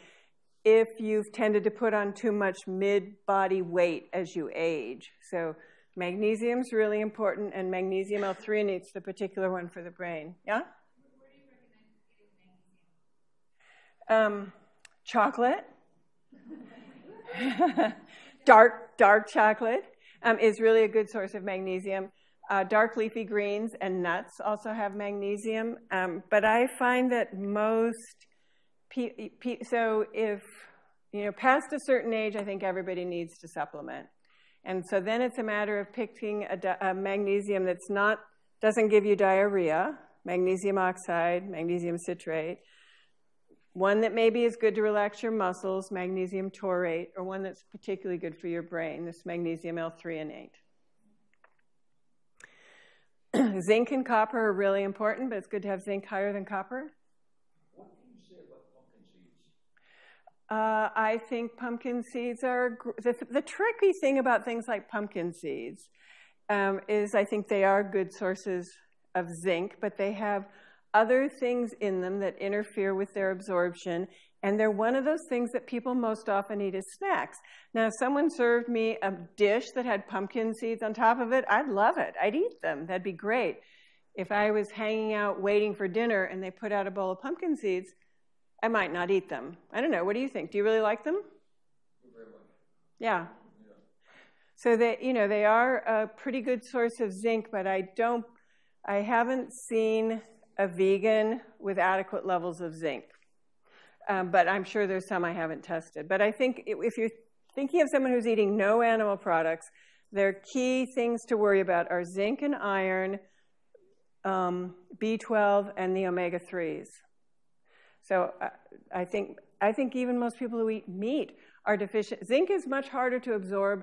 if you've tended to put on too much mid-body weight as you age. So magnesium is really important, and magnesium L three, it's the particular one for the brain. Yeah? Where do you recommend getting magnesium? Um, chocolate. dark, dark chocolate um, is really a good source of magnesium. Uh, dark leafy greens and nuts also have magnesium, um, but I find that most, pe pe so if, you know, past a certain age, I think everybody needs to supplement. And so then it's a matter of picking a, a magnesium that's not, doesn't give you diarrhea, magnesium oxide, magnesium citrate, one that maybe is good to relax your muscles, magnesium taurate, or one that's particularly good for your brain, this magnesium L three and eight. Zinc and copper are really important, but it's good to have zinc higher than copper. What do you say about pumpkin seeds? Uh, I think pumpkin seeds are... The, the tricky thing about things like pumpkin seeds um, is I think they are good sources of zinc, but they have other things in them that interfere with their absorption, and they're one of those things that people most often eat as snacks. Now, if someone served me a dish that had pumpkin seeds on top of it, I'd love it. I'd eat them. That'd be great. If I was hanging out waiting for dinner and they put out a bowl of pumpkin seeds, I might not eat them. I don't know. What do you think? Do you really like them? Very much. Yeah. Yeah. So they, you know, they are a pretty good source of zinc, but I don't, I haven't seen a vegan with adequate levels of zinc. Um, but I'm sure there's some I haven't tested. But I think if you're thinking of someone who's eating no animal products, their key things to worry about are zinc and iron, um, B twelve, and the omega threes. So I, I think I think even most people who eat meat are deficient. Zinc is much harder to absorb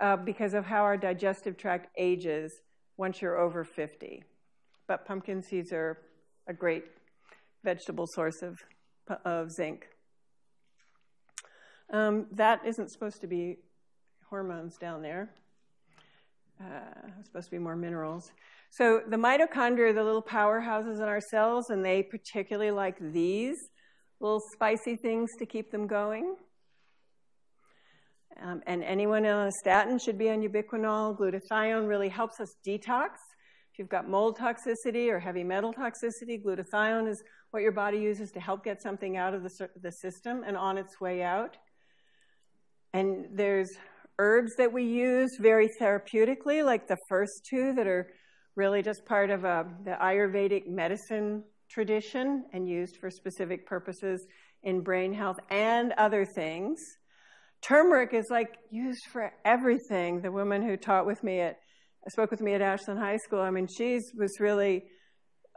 uh, because of how our digestive tract ages once you're over fifty. But pumpkin seeds are a great vegetable source of of zinc. Um, that isn't supposed to be hormones down there. Uh, it's supposed to be more minerals. So the mitochondria are the little powerhouses in our cells, and they particularly like these little spicy things to keep them going. Um, and anyone on a statin should be on ubiquinol. Glutathione really helps us detox. If you've got mold toxicity or heavy metal toxicity, glutathione is what your body uses to help get something out of the, the system and on its way out. And there's herbs that we use very therapeutically, like the first two that are really just part of a, the Ayurvedic medicine tradition and used for specific purposes in brain health and other things. Turmeric is like used for everything. The woman who taught with me at I spoke with me at Ashland High School. I mean, she was really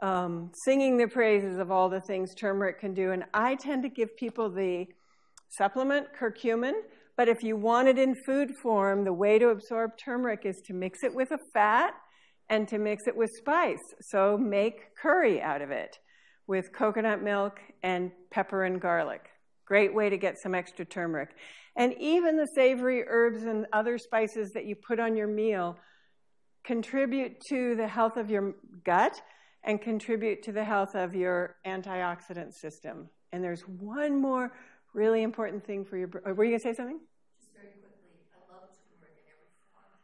um, singing the praises of all the things turmeric can do. And I tend to give people the supplement, curcumin. But if you want it in food form, the way to absorb turmeric is to mix it with a fat and to mix it with spice. So make curry out of it with coconut milk and pepper and garlic. Great way to get some extra turmeric. And even the savory herbs and other spices that you put on your meal contribute to the health of your gut and contribute to the health of your antioxidant system. And there's one more really important thing for your brain. Were you going to say something? Just very quickly, I love turmeric in every form,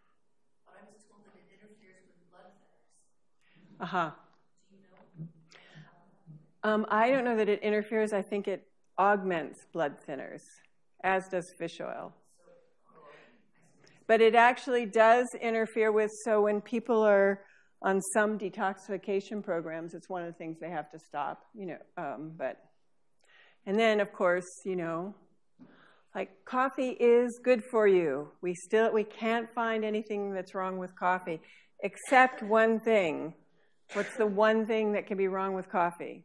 but I was told that it interferes with blood thinners. Uh-huh. Do you know? Um, I don't know that it interferes. I think it augments blood thinners, as does fish oil. But it actually does interfere with, so when people are on some detoxification programs, it's one of the things they have to stop, you know, um, but, and then of course, you know, like coffee is good for you. We still, we can't find anything that's wrong with coffee, except one thing. What's the one thing that can be wrong with coffee?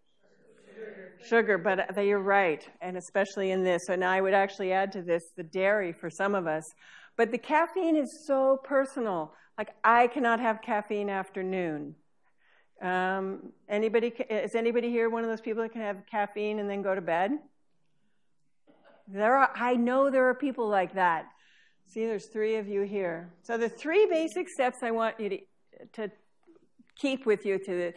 Sugar, but you're right, and especially in this, and I would actually add to this the dairy for some of us. But the caffeine is so personal. Like, I cannot have caffeine after noon. Um, anybody, is anybody here one of those people that can have caffeine and then go to bed? There are, I know there are people like that. See, there's three of you here. So the three basic steps I want you to, to keep with you to the,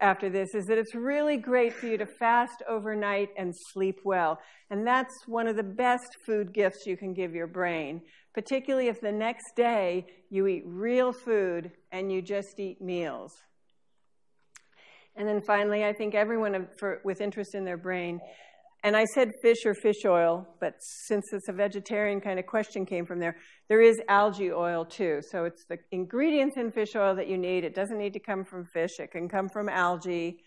after this is that it's really great for you to fast overnight and sleep well. And that's one of the best food gifts you can give your brain, particularly if the next day you eat real food and you just eat meals. And then finally, I think everyone for, with interest in their brain, and I said fish or fish oil, but since it's a vegetarian kind of question came from there, there is algae oil too. So it's the ingredients in fish oil that you need. It doesn't need to come from fish. It can come from algae,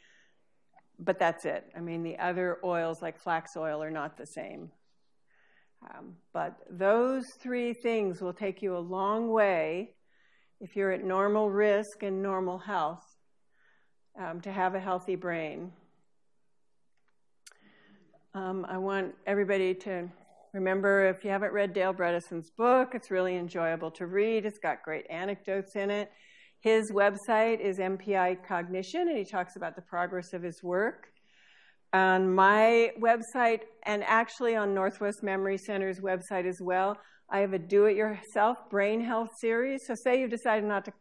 but that's it. I mean, the other oils like flax oil are not the same. Um, but those three things will take you a long way if you're at normal risk and normal health um, to have a healthy brain. Um, I want everybody to remember, if you haven't read Dale Bredesen's book, it's really enjoyable to read. It's got great anecdotes in it. His website is M P I Cognition, and he talks about the progress of his work. On my website, and actually on Northwest Memory Center's website as well, I have a do-it-yourself brain health series. So say you've decided not to,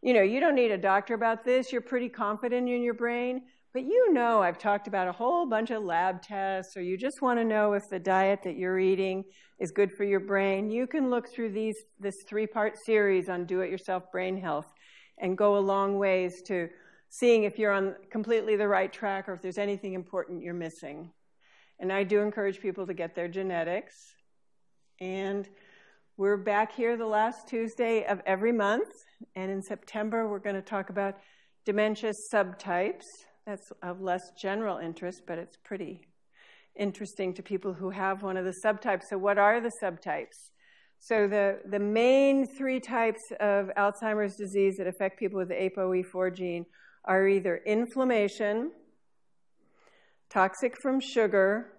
you know, you don't need a doctor about this. You're pretty confident in your brain. But you know I've talked about a whole bunch of lab tests, or you just want to know if the diet that you're eating is good for your brain. You can look through these, this three-part series on do-it-yourself brain health and go a long ways to seeing if you're on completely the right track or if there's anything important you're missing. And I do encourage people to get their genetics. And we're back here the last Tuesday of every month. And in September, we're going to talk about dementia subtypes. That's of less general interest, but it's pretty interesting to people who have one of the subtypes. So what are the subtypes? So the, the main three types of Alzheimer's disease that affect people with the A P O E four gene are either inflammation, toxic from sugar,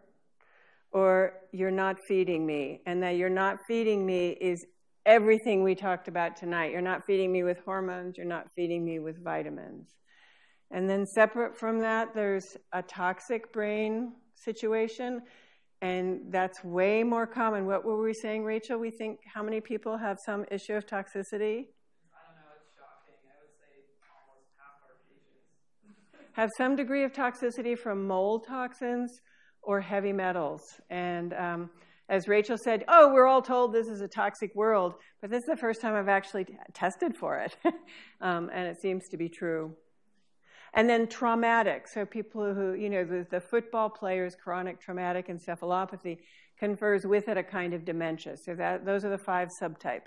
or you're not feeding me. And that you're not feeding me is everything we talked about tonight. You're not feeding me with hormones. You're not feeding me with vitamins. And then separate from that, there's a toxic brain situation, and that's way more common. What were we saying, Rachel? We think how many people have some issue of toxicity? I don't know. It's shocking. I would say almost half our patients have some degree of toxicity from mold toxins or heavy metals. And um, as Rachel said, oh, we're all told this is a toxic world, but this is the first time I've actually tested for it, um, and it seems to be true. And then traumatic, so people who, you know, the, the football players, chronic traumatic encephalopathy confers with it a kind of dementia. So that, those are the five subtypes.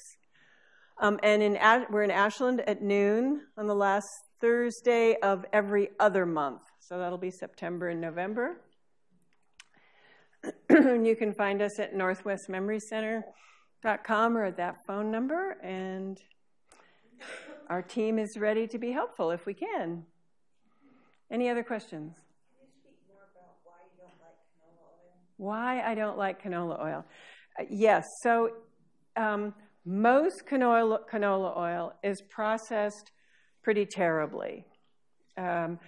Um, and in, we're in Ashland at noon on the last Thursday of every other month. So that'll be September and November. And you can find us at northwest memory center dot com or at that phone number. And our team is ready to be helpful if we can. Any other questions? Can you speak more about why you don't like canola oil? Why I don't like canola oil. Uh, yes, so um, most canola, canola oil is processed pretty terribly. Um,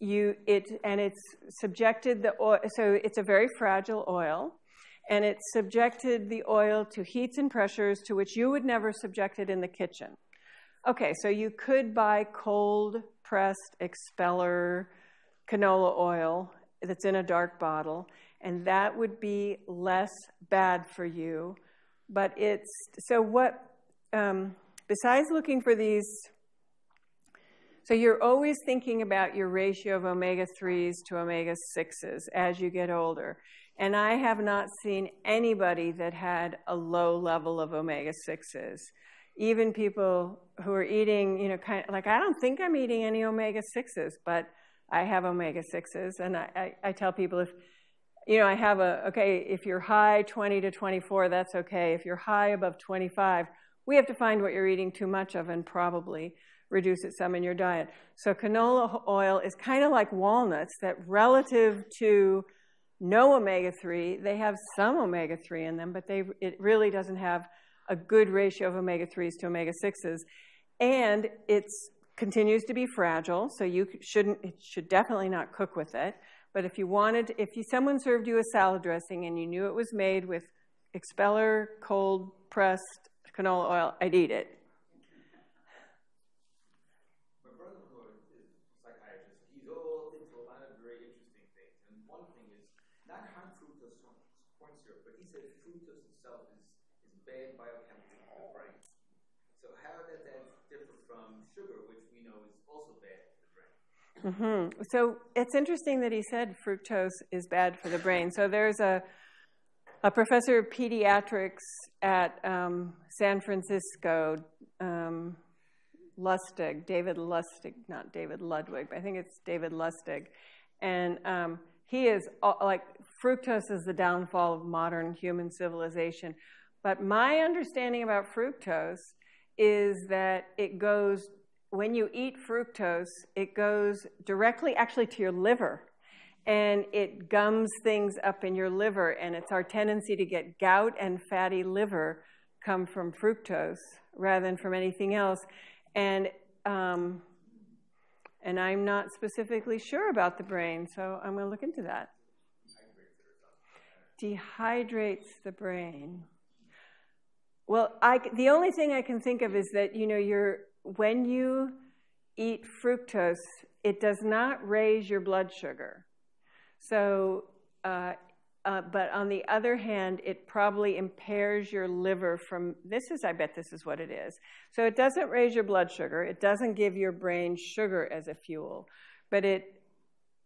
you, it, and it's subjected the oil, so it's a very fragile oil, and it subjected the oil to heats and pressures to which you would never subject it in the kitchen. Okay, so you could buy cold pressed expeller canola oil that's in a dark bottle, and that would be less bad for you. But it's, so what, um, besides looking for these So you're always thinking about your ratio of omega threes to omega sixes as you get older. And I have not seen anybody that had a low level of omega sixes. Even people who are eating, you know, kind of like, I don't think I'm eating any omega sixes, but I have omega sixes. And I, I, I tell people, if, you know, I have a, okay, if you're high twenty to twenty-four, that's okay. If you're high above twenty-five, we have to find what you're eating too much of and probably reduce it some in your diet. So canola oil is kind of like walnuts, that relative to no omega three, they have some omega three in them, but they, it really doesn't have a good ratio of omega threes to omega sixes. And it continues to be fragile, so you shouldn't, it should definitely not cook with it. But if you wanted, if you, someone served you a salad dressing and you knew it was made with expeller cold pressed canola oil, I'd eat it. Mm-hmm. So it's interesting that he said fructose is bad for the brain. So there's a, a professor of pediatrics at um, San Francisco, um, Lustig, David Lustig, not David Ludwig, but I think it's David Lustig. And um, he is, all, like, fructose is the downfall of modern human civilization. But my understanding about fructose is that it goes, when you eat fructose, it goes directly actually to your liver, and it gums things up in your liver, and it's our tendency to get gout and fatty liver come from fructose rather than from anything else. And, um, and I'm not specifically sure about the brain, so I'm going to look into that. Dehydrates the brain. Well, I, the only thing I can think of is that, you know, you're, when you eat fructose, it does not raise your blood sugar. So, uh, uh, but on the other hand, it probably impairs your liver from, this is, I bet this is what it is. So it doesn't raise your blood sugar. It doesn't give your brain sugar as a fuel, but it,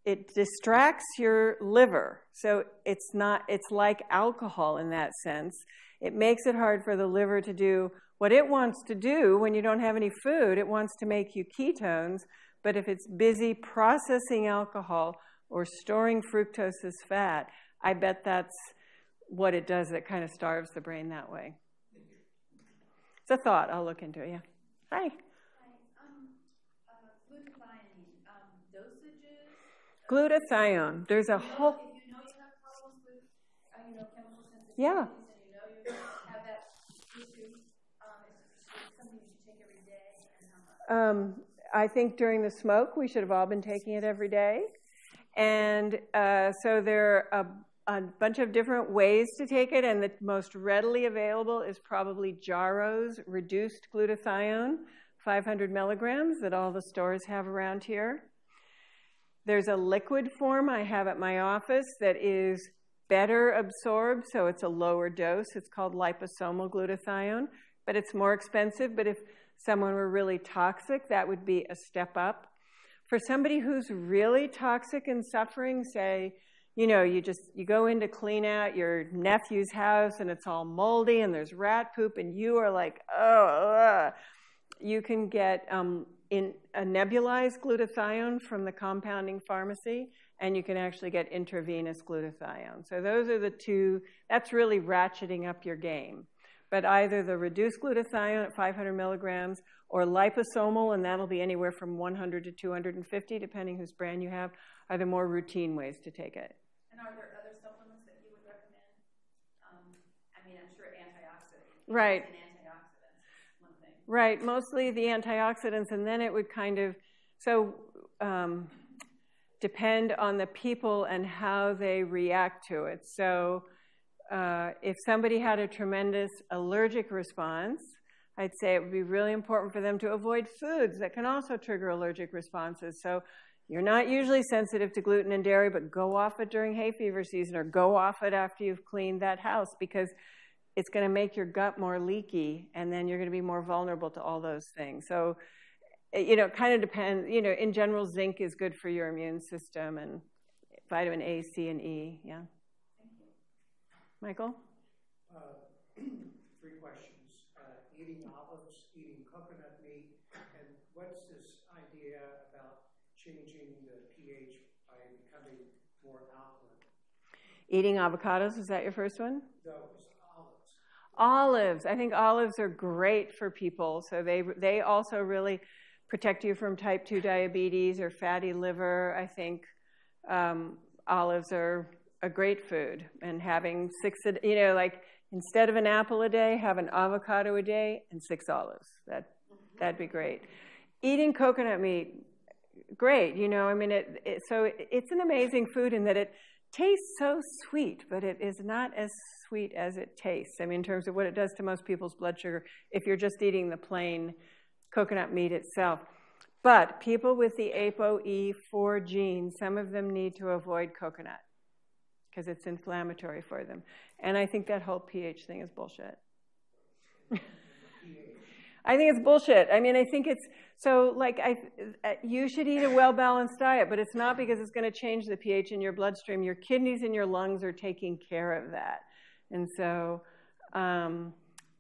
it distracts your liver. So it's not, it's like alcohol in that sense. It makes it hard for the liver to do what it wants to do when you don't have any food. It wants to make you ketones, but if it's busy processing alcohol or storing fructose as fat, I bet that's what it does that kind of starves the brain that way. It's a thought. I'll look into it, yeah. Hi. Hi. Um, uh, glutathione, um, dosages? Glutathione. There's a whole... If you know you have problems with uh, you know, chemical sensitivity, yeah. And you know you have that issue, Um, I think during the smoke, we should have all been taking it every day. And uh, so there are a, a bunch of different ways to take it, and the most readily available is probably Jarrow's reduced glutathione, five hundred milligrams, that all the stores have around here. There's a liquid form I have at my office that is better absorbed, so it's a lower dose. It's called liposomal glutathione, but it's more expensive. But if someone were really toxic, that would be a step up. For somebody who's really toxic and suffering, say, you know, you just, you go in to clean out your nephew's house and it's all moldy and there's rat poop and you are like, oh, ugh. You can get um, in a nebulized glutathione from the compounding pharmacy, and you can actually get intravenous glutathione. So those are the two, that's really ratcheting up your game. But either the reduced glutathione at five hundred milligrams or liposomal, and that'll be anywhere from one hundred to two hundred fifty, depending whose brand you have, are the more routine ways to take it. And are there other supplements that you would recommend? Um, I mean, I'm sure antioxidants. Right. And antioxidants, one thing. Right, mostly the antioxidants, and then it would kind of, so um, depend on the people and how they react to it. So... Uh, if somebody had a tremendous allergic response, I'd say it would be really important for them to avoid foods that can also trigger allergic responses. So you're not usually sensitive to gluten and dairy, but go off it during hay fever season, or go off it after you've cleaned that house, because it's going to make your gut more leaky, and then you're going to be more vulnerable to all those things. So you know, it kind of depends. You know, in general, zinc is good for your immune system, and vitamin A, C, and E. Yeah. Michael? Uh, three questions. Uh, eating olives, eating coconut meat, and what's this idea about changing the pH by becoming more alkaline? Eating avocados, was that your first one? No, it was olives. Olives. I think olives are great for people. So they, they also really protect you from type two diabetes or fatty liver. I think um, olives are a great food, and having six, you know, like instead of an apple a day, have an avocado a day and six olives. That, that'd be great. Eating coconut meat, great. You know, I mean, it, it, so it, it's an amazing food in that it tastes so sweet, but it is not as sweet as it tastes. I mean, in terms of what it does to most people's blood sugar, if you're just eating the plain coconut meat itself. But people with the A P O E four gene, some of them need to avoid coconut, because it's inflammatory for them. And I think that whole pH thing is bullshit. I think it's bullshit. I mean, I think it's, so like, I, you should eat a well-balanced diet, but it's not because it's going to change the pH in your bloodstream. Your kidneys and your lungs are taking care of that. And so um,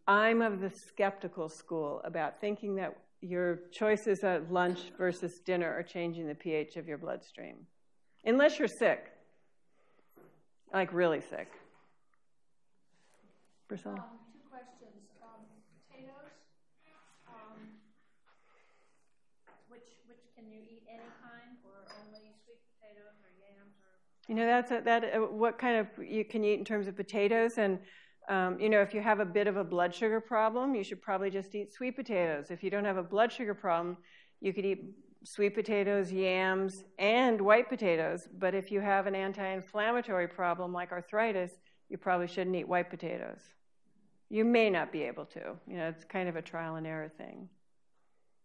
I'm of the skeptical school about thinking that your choices at lunch versus dinner are changing the pH of your bloodstream, unless you're sick. Like really sick. Priscilla? Um, two questions. Um, potatoes, um, which which can you eat any kind, or only sweet potatoes or yams? Or... You know, that's a, that. Uh, what kind of you can eat in terms of potatoes, and um, you know, if you have a bit of a blood sugar problem, you should probably just eat sweet potatoes. If you don't have a blood sugar problem, you could eat sweet potatoes, yams, and white potatoes. But if you have an anti-inflammatory problem like arthritis, you probably shouldn't eat white potatoes. You may not be able to. You know, it's kind of a trial and error thing.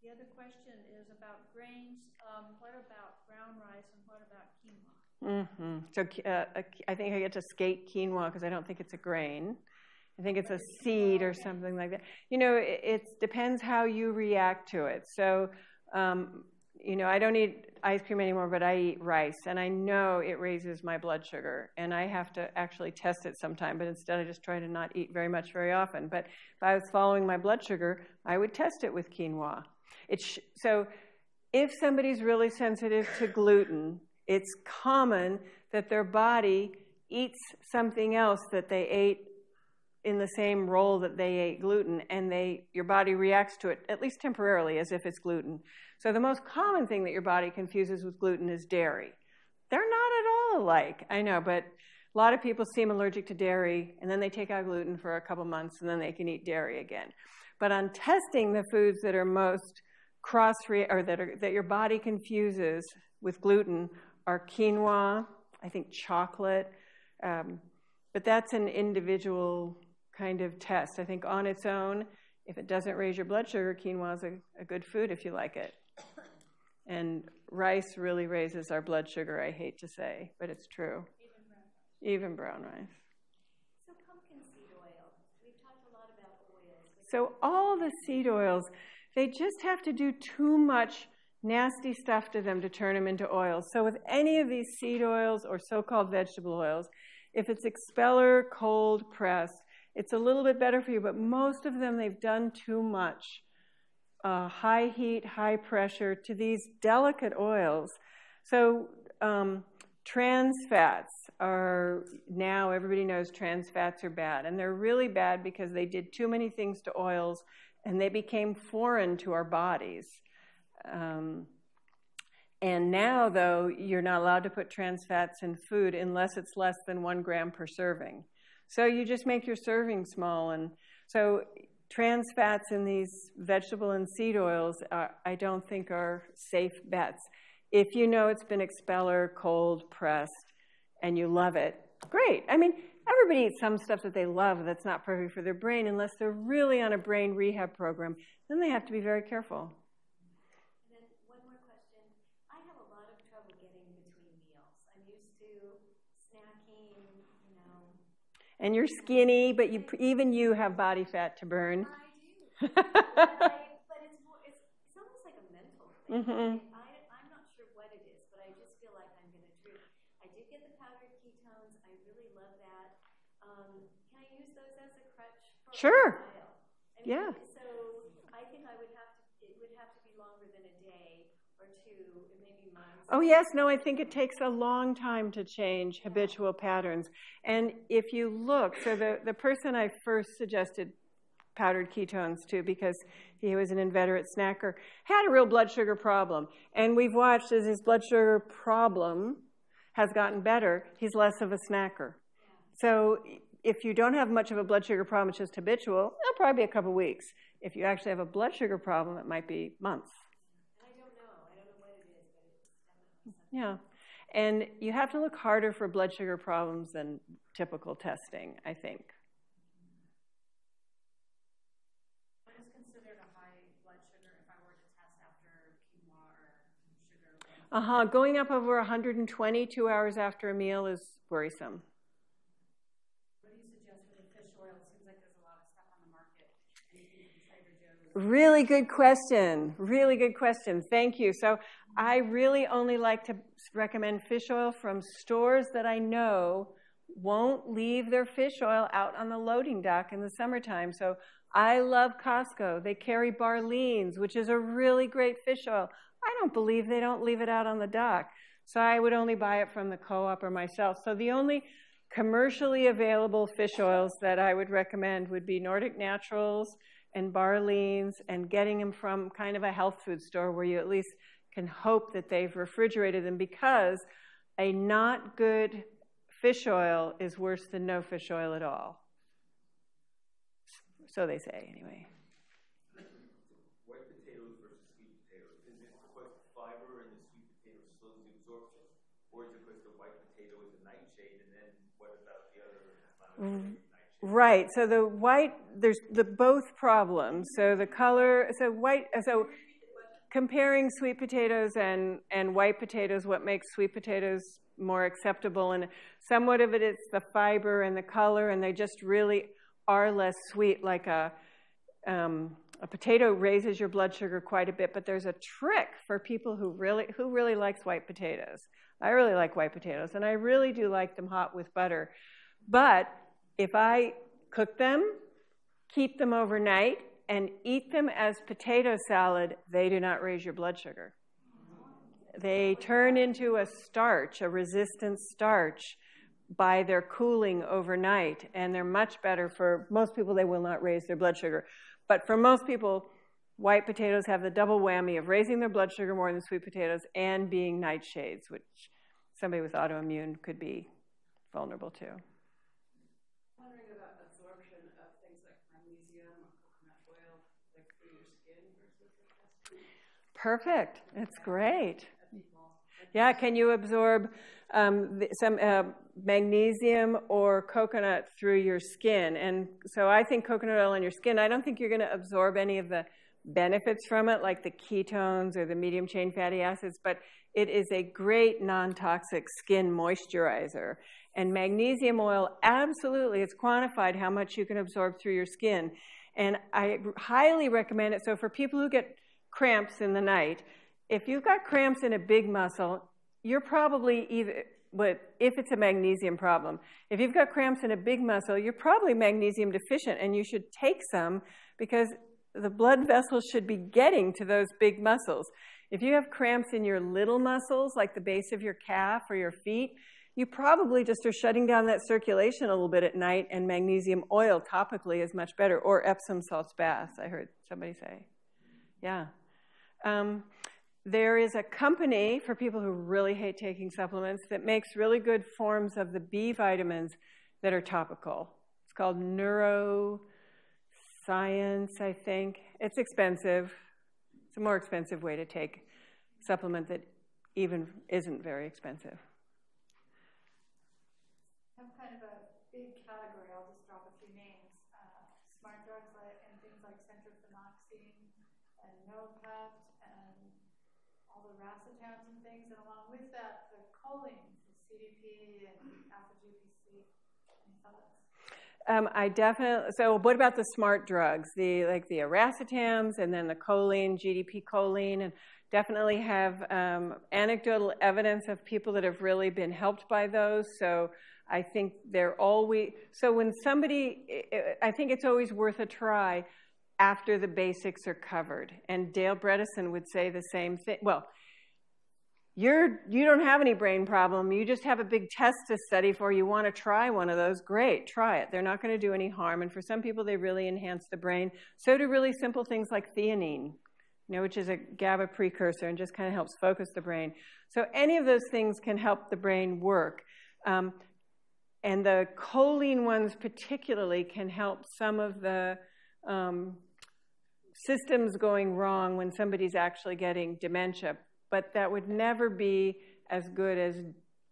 The other question is about grains. Um, what about brown rice and what about quinoa? Mm-hmm. So uh, I think I get to skate quinoa because I don't think it's a grain. I think it's but a it's seed or something like that. You know, it, it depends how you react to it. So. Um, You know, I don't eat ice cream anymore, but I eat rice, and I know it raises my blood sugar, and I have to actually test it sometime, but instead I just try to not eat very much very often. But if I was following my blood sugar, I would test it with quinoa. It sh so if somebody's really sensitive to gluten, it's common that their body eats something else that they ate in the same role that they ate gluten, and they, your body reacts to it, at least temporarily, as if it's gluten. So the most common thing that your body confuses with gluten is dairy. They're not at all alike, I know, but a lot of people seem allergic to dairy, and then they take out gluten for a couple months, and then they can eat dairy again. But on testing the foods that are most cross, or that, are, that your body confuses with gluten are quinoa, I think chocolate, um, but that's an individual kind of test. I think on its own, if it doesn't raise your blood sugar, quinoa is a, a good food if you like it. And rice really raises our blood sugar, I hate to say, but it's true. Even brown rice. Even brown rice. So pumpkin seed oil. We've talked a lot about oils. So all the seed oils, they just have to do too much nasty stuff to them to turn them into oils. So with any of these seed oils or so-called vegetable oils, if it's expeller, cold pressed, it's a little bit better for you, but most of them, they've done too much. Uh, high heat, high pressure to these delicate oils. So um, trans fats are, now everybody knows trans fats are bad, and they're really bad because they did too many things to oils, and they became foreign to our bodies. Um, And now, though, you're not allowed to put trans fats in food unless it's less than one gram per serving. So you just make your serving small. And so trans fats in these vegetable and seed oils, are, I don't think are safe bets. If you know it's been expeller, cold pressed, and you love it, great. I mean, everybody eats some stuff that they love that's not perfect for their brain unless they're really on a brain rehab program. Then they have to be very careful. And you're skinny, but you, even you have body fat to burn. I do. but I, but it's, more, it's, it's almost like a mental Mm-hmm. And I, I'm not sure what it is, but I just feel like I'm going to drink. I did get the powdered ketones. I really love that. Um, can I use those as a crutch for sure. a while? I mean, yeah. So I think I would have to, it would have to be longer than a day or two, maybe months. Oh, yes. No, I think it takes a long time to change yeah. habitual patterns. And if you look, so the, the person I first suggested powdered ketones too, because he was an inveterate snacker, had a real blood sugar problem. And we've watched as his blood sugar problem has gotten better, he's less of a snacker. So if you don't have much of a blood sugar problem, it's just habitual, it'll probably be a couple of weeks. If you actually have a blood sugar problem, it might be months. I don't know. I don't know what it is, but it's yeah. And you have to look harder for blood sugar problems than typical testing, I think. Uh-huh. Going up over one hundred twenty two hours after a meal is worrisome. What do you suggest for the fish oil? It seems like there's a lot of stuff on the market. Anything really good question. Really good question. Thank you. So I really only like to recommend fish oil from stores that I know won't leave their fish oil out on the loading dock in the summertime. So I love Costco. They carry Barleans, which is a really great fish oil. I don't believe they don't leave it out on the dock. So I would only buy it from the co-op or myself. So the only commercially available fish oils that I would recommend would be Nordic Naturals and Barleans, and getting them from kind of a health food store where you at least can hope that they've refrigerated them, because a not good fish oil is worse than no fish oil at all. So they say anyway. Right. So the white, there's the both problems. So the color, so white, so comparing sweet potatoes and, and white potatoes, what makes sweet potatoes more acceptable? And somewhat of it, it's the fiber and the color, and they just really are less sweet. Like a, um, a potato raises your blood sugar quite a bit, but there's a trick for people who really, who really likes white potatoes. I really like white potatoes, and I really do like them hot with butter. But if I cook them, keep them overnight, and eat them as potato salad, they do not raise your blood sugar. They turn into a starch, a resistant starch, by their cooling overnight, and they're much better for most people. They will not raise their blood sugar. But for most people, white potatoes have the double whammy of raising their blood sugar more than sweet potatoes and being nightshades, which somebody with autoimmune could be vulnerable to. Perfect. That's great. Yeah, can you absorb um, some uh, magnesium or coconut through your skin? And so I think coconut oil on your skin, I don't think you're going to absorb any of the benefits from it, like the ketones or the medium-chain fatty acids, but it is a great non-toxic skin moisturizer. And magnesium oil, absolutely, it's quantified how much you can absorb through your skin. And I highly recommend it. So for people who get cramps in the night, if you've got cramps in a big muscle, you're probably either, but if it's a magnesium problem, if you've got cramps in a big muscle, you're probably magnesium deficient, and you should take some, because the blood vessels should be getting to those big muscles. If you have cramps in your little muscles, like the base of your calf or your feet, you probably just are shutting down that circulation a little bit at night, and magnesium oil topically is much better, or Epsom salts baths, I heard somebody say. Yeah. Um, there is a company for people who really hate taking supplements that makes really good forms of the B vitamins that are topical. It's called Neuroscience, I think. It's expensive. It's a more expensive way to take a supplement that even isn't very expensive. I'm kind of a big category. I'll just drop a few names. Uh, smart drugs and things like centrophenoxine and NOPEP and all the racetams and things, and along with that, the choline, the C D P and alpha G P C. Any thoughts? Um, I definitely. So, what about the smart drugs? The like the racetams and then the choline, G D P choline, and Definitely have um, anecdotal evidence of people that have really been helped by those. So I think they're always, so when somebody, I think it's always worth a try after the basics are covered. And Dale Bredesen would say the same thing. Well, you're, you don't have any brain problem. You just have a big test to study for. You want to try one of those? Great, try it. They're not going to do any harm. And for some people, they really enhance the brain. So do really simple things like theanine, you know, which is a GABA precursor and just kind of helps focus the brain. So any of those things can help the brain work. Um, and the choline ones particularly can help some of the um, systems going wrong when somebody's actually getting dementia. But that would never be as good as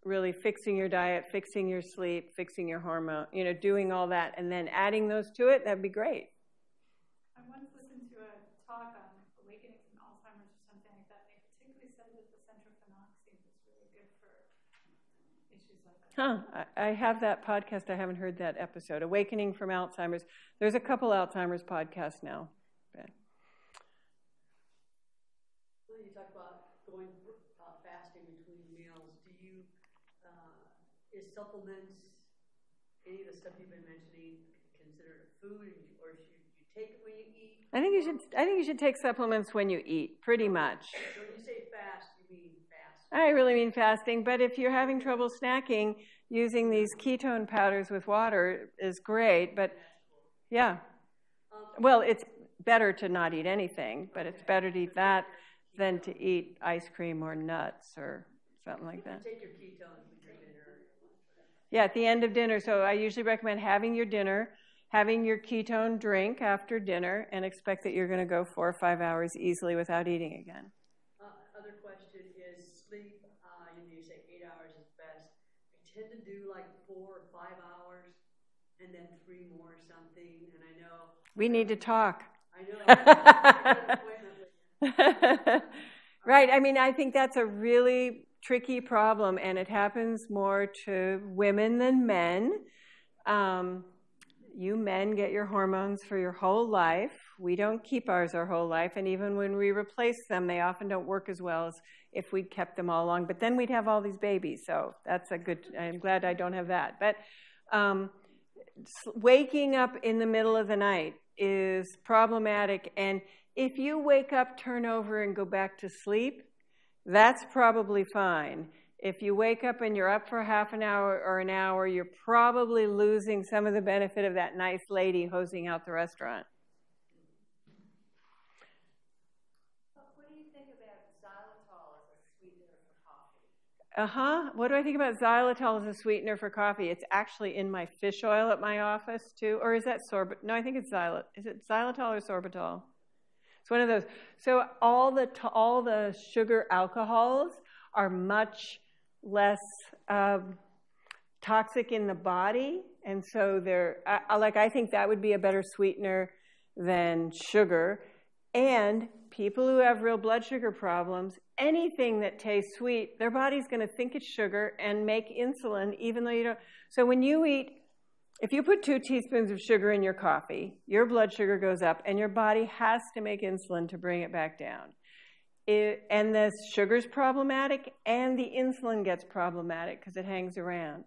really fixing your diet, fixing your sleep, fixing your hormone, you know, doing all that and then adding those to it. That'd be great. I once listened to a talk on Huh. I have that podcast. I haven't heard that episode. Awakening from Alzheimer's. There's a couple Alzheimer's podcasts now. But. When you talk about going uh, fasting between meals, do you, uh, is supplements, any of the stuff you've been mentioning, considered food, or should you take it when you eat? I think you should. I think you should take supplements when you eat, pretty much. So when you say fast, you mean? I really mean fasting, but if you're having trouble snacking, using these ketone powders with water is great, but yeah. Well, it's better to not eat anything, but it's better to eat that than to eat ice cream or nuts or something like that. Take your ketones between dinner. Yeah, at the end of dinner. So I usually recommend having your dinner, having your ketone drink after dinner, and expect that you're going to go four or five hours easily without eating again. Other question is sleep. Uh, you say eight hours is best. I tend to do like four or five hours, and then three more or something. And I know we need to talk. I know. Right. I mean, I think that's a really tricky problem, and it happens more to women than men. Um, You men get your hormones for your whole life. We don't keep ours our whole life. And even when we replace them, they often don't work as well as if we kept them all along. But then we'd have all these babies. So that's a good, I'm glad I don't have that. But um, waking up in the middle of the night is problematic. And if you wake up, turn over, and go back to sleep, that's probably fine. If you wake up and you're up for half an hour or an hour, you're probably losing some of the benefit of that nice lady hosing out the restaurant. What do you think about xylitol as a sweetener for coffee? Uh-huh. What do I think about xylitol as a sweetener for coffee? It's actually in my fish oil at my office, too. Or is that sorbitol? No, I think it's xylitol. Is it xylitol or sorbitol? It's one of those. So all the, all the sugar alcohols are much less um, toxic in the body, and so they're I, like I think that would be a better sweetener than sugar. And people who have real blood sugar problems, anything that tastes sweet, their body's going to think it's sugar and make insulin, even though you don't. So when you eat, if you put two teaspoons of sugar in your coffee, your blood sugar goes up, and your body has to make insulin to bring it back down. It, and the sugar's problematic, and the insulin gets problematic because it hangs around.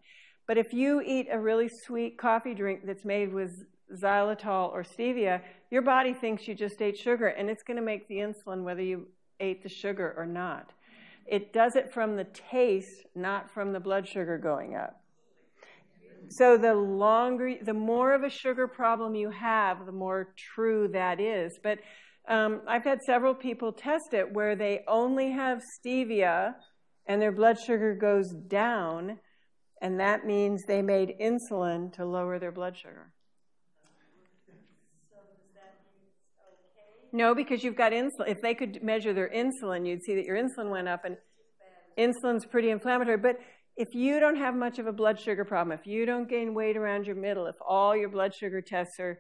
But if you eat a really sweet coffee drink that's made with xylitol or stevia, your body thinks you just ate sugar, and it's going to make the insulin whether you ate the sugar or not. It does it from the taste, not from the blood sugar going up. So the longer, the more of a sugar problem you have, the more true that is. But Um, I've had several people test it where they only have stevia and their blood sugar goes down, and that means they made insulin to lower their blood sugar. So does that mean it's okay? No, because you've got insulin. If they could measure their insulin, you'd see that your insulin went up, and insulin's pretty inflammatory. But if you don't have much of a blood sugar problem, if you don't gain weight around your middle, if all your blood sugar tests are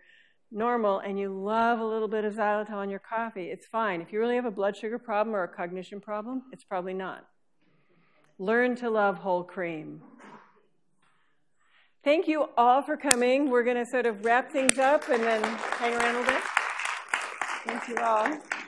normal, and you love a little bit of xylitol in your coffee, it's fine. If you really have a blood sugar problem or a cognition problem, it's probably not. Learn to love whole cream. Thank you all for coming. We're going to sort of wrap things up and then hang around a little bit. Thank you all.